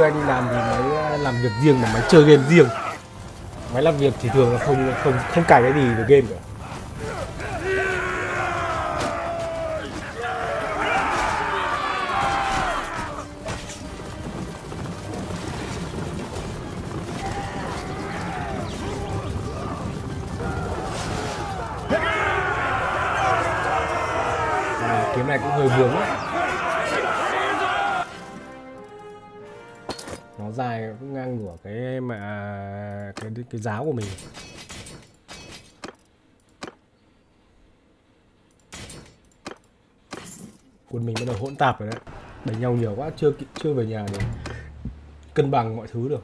anh đi làm thì máy làm việc riêng, mà máy chơi game riêng. Máy làm việc thì thường là không không không cài cái gì về game cả. Kiếm này cũng hơi vướng đấy. Nó dài cũng ngang ngửa cái mà cái cái giáo của mình. Quân mình bắt đầu hỗn tạp rồi đấy. Đánh nhau nhiều quá, chưa chưa về nhà để cân bằng mọi thứ được.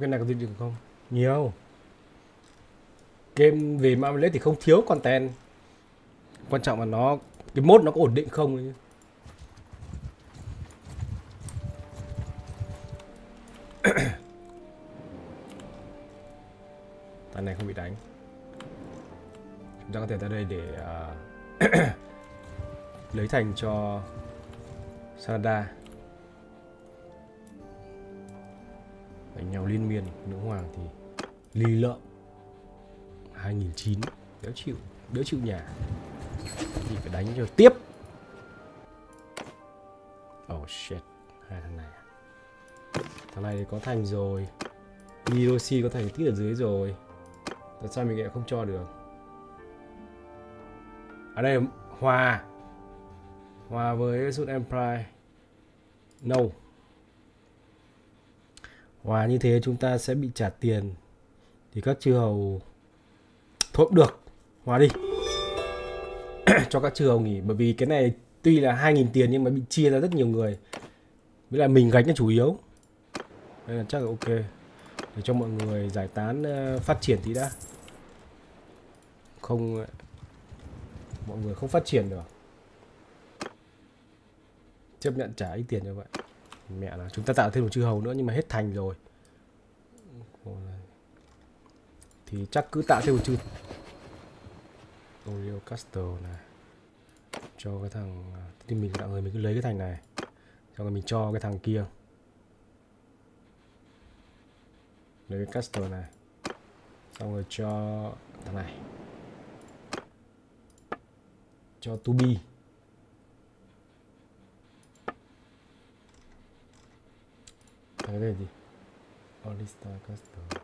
Cái này có gì được không? Nhiều. Game về Marmalade thì không thiếu content. Quan trọng là nó cái mode nó có ổn định không ấy. Tay này không bị đánh. Chúng ta có thể ra đây để uh, lấy thành cho Sarada. Đánh nhau liên miên, nữ hoàng thì ly lợm. Hai nghìn chín, đỡ chịu, đỡ chịu nhà. Thì phải đánh cho tiếp. Oh shit, hai thằng này. Thằng này thì có thành rồi. Miroshi có thành tích ở dưới rồi. Tại sao mình lại không cho được? Ở đây hòa. Hòa với Sun Empire. No. Hòa như thế chúng ta sẽ bị trả tiền. Thì các chư hầu thôi cũng được. Hòa đi. Cho các chư hầu nghỉ. Bởi vì cái này tuy là hai nghìn tiền nhưng mà bị chia ra rất nhiều người. Với lại mình gánh là chủ yếu. Đây là chắc là ok. Để cho mọi người giải tán phát triển tí đã. Không... mọi người không phát triển được. Chấp nhận trả ít tiền như vậy. Mẹ là chúng ta tạo thêm một chư hầu nữa nhưng mà hết thành rồi. Thì chắc cứ tạo thêm một chư... Oreo Castle này. Cho cái thằng... thì mình tạo người mình cứ lấy cái thành này. Xong rồi mình cho cái thằng kia. Lấy cái Castle này. Xong rồi cho thằng này. Cho Tubi. Cái này gì? Olista Castle.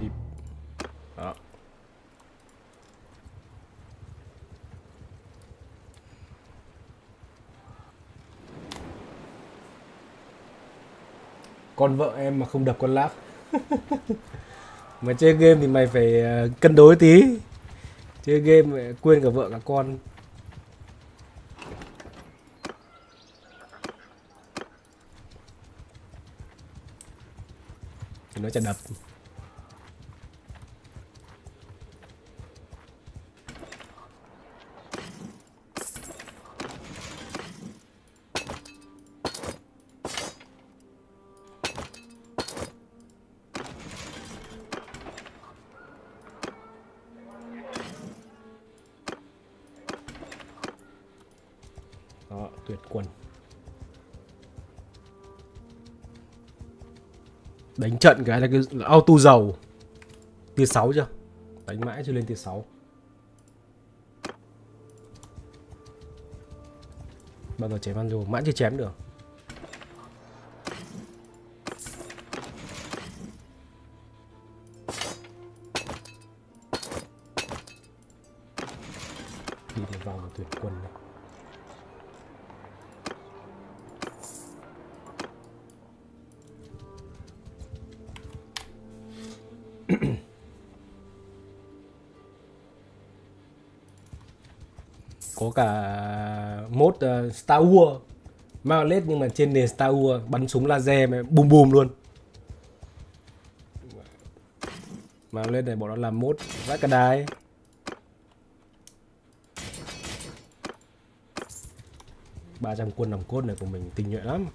Tiếp. Đó. Con vợ em mà không đập con láp. Mà chơi game thì mày phải cân đối tí. Chơi game quên cả vợ cả con. Thì nó chả đập. Đó, tuyệt quần. Đánh trận cái là cái là auto giàu. Tier sáu chưa? Đánh mãi chưa lên tier sáu. Bao giờ chém ăn rồi, mãi chưa chém được. Đi để vào một tuyệt quần này. Có cả mốt uh, Star Wars Marlet nhưng mà trên nền Star Wars bắn súng laser mà bùm bùm luôn. Marlet này bọn nó làm mốt vãi cả đài. ba trăm quân nòng cốt này của mình tinh nhuệ lắm.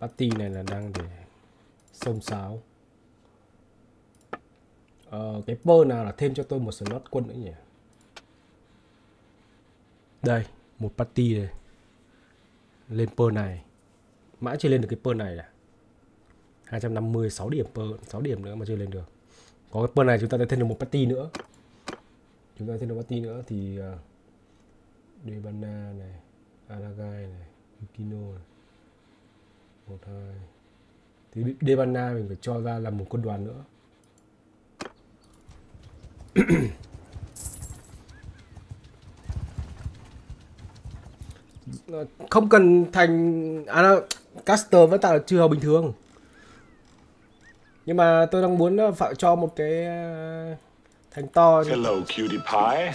Party này là đang để xông xáo. Ờ, cái pơ nào là thêm cho tôi một slot quân nữa nhỉ? Đây, một party này. Lên pơ này. Mãi chưa lên được cái pơ này à? hai trăm năm mươi, sáu điểm pơ, sáu điểm nữa mà chưa lên được. Có cái pơ này chúng ta sẽ thêm được một party nữa. Chúng ta thêm được party nữa thì uh, Devana này, Aragai này, Yukino này. một, hai. Thì Devana mình phải cho ra làm một quân đoàn nữa. không cần thành à, là, caster vẫn tạo được chư hầu bình thường. Nhưng mà tôi đang muốn phải cho một cái thành to. Hello, cutie pie.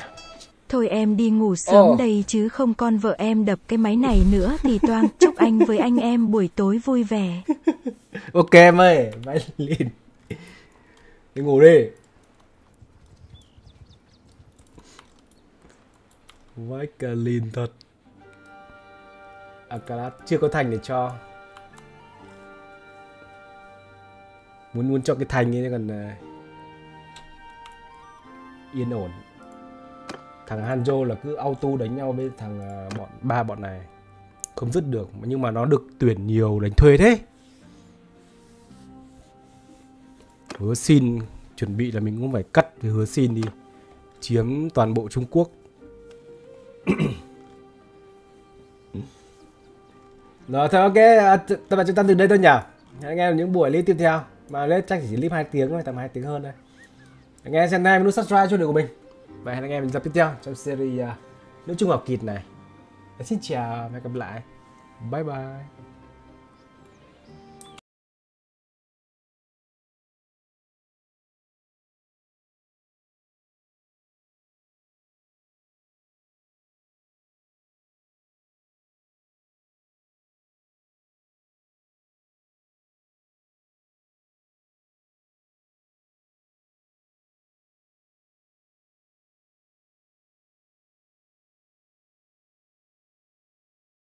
Thôi em đi ngủ sớm oh. đây chứ không con vợ em đập cái máy này nữa thì toang. Chúc anh với anh em buổi tối vui vẻ. Ok em ơi, máy lên. Đi ngủ đi. Vãi cả lìn thật. Arcalat chưa có thành để cho. Muốn muốn cho cái thành ấy còn uh, yên ổn. Thằng Hanzo là cứ auto đánh nhau với thằng uh, bọn ba bọn này. Không dứt được, nhưng mà nó được tuyển nhiều đánh thuê thế. Hứa Xin chuẩn bị là mình cũng phải cắt với Hứa Xin đi. Chiếm toàn bộ Trung Quốc. Rồi thôi ok, à, tạm biệt chúng ta từ đây thôi nhỉ. Anh em những buổi clip tiếp theo mà lên chắc chỉ clip hai tiếng thôi, tầm hai tiếng hơn thôi. Anh em xem này, nút subscribe cho kênh của mình. Và hẹn anh em tập tiếp theo trong series uh, Nước Trung Học Kịt này. Xin chào và hẹn gặp lại. Bye bye.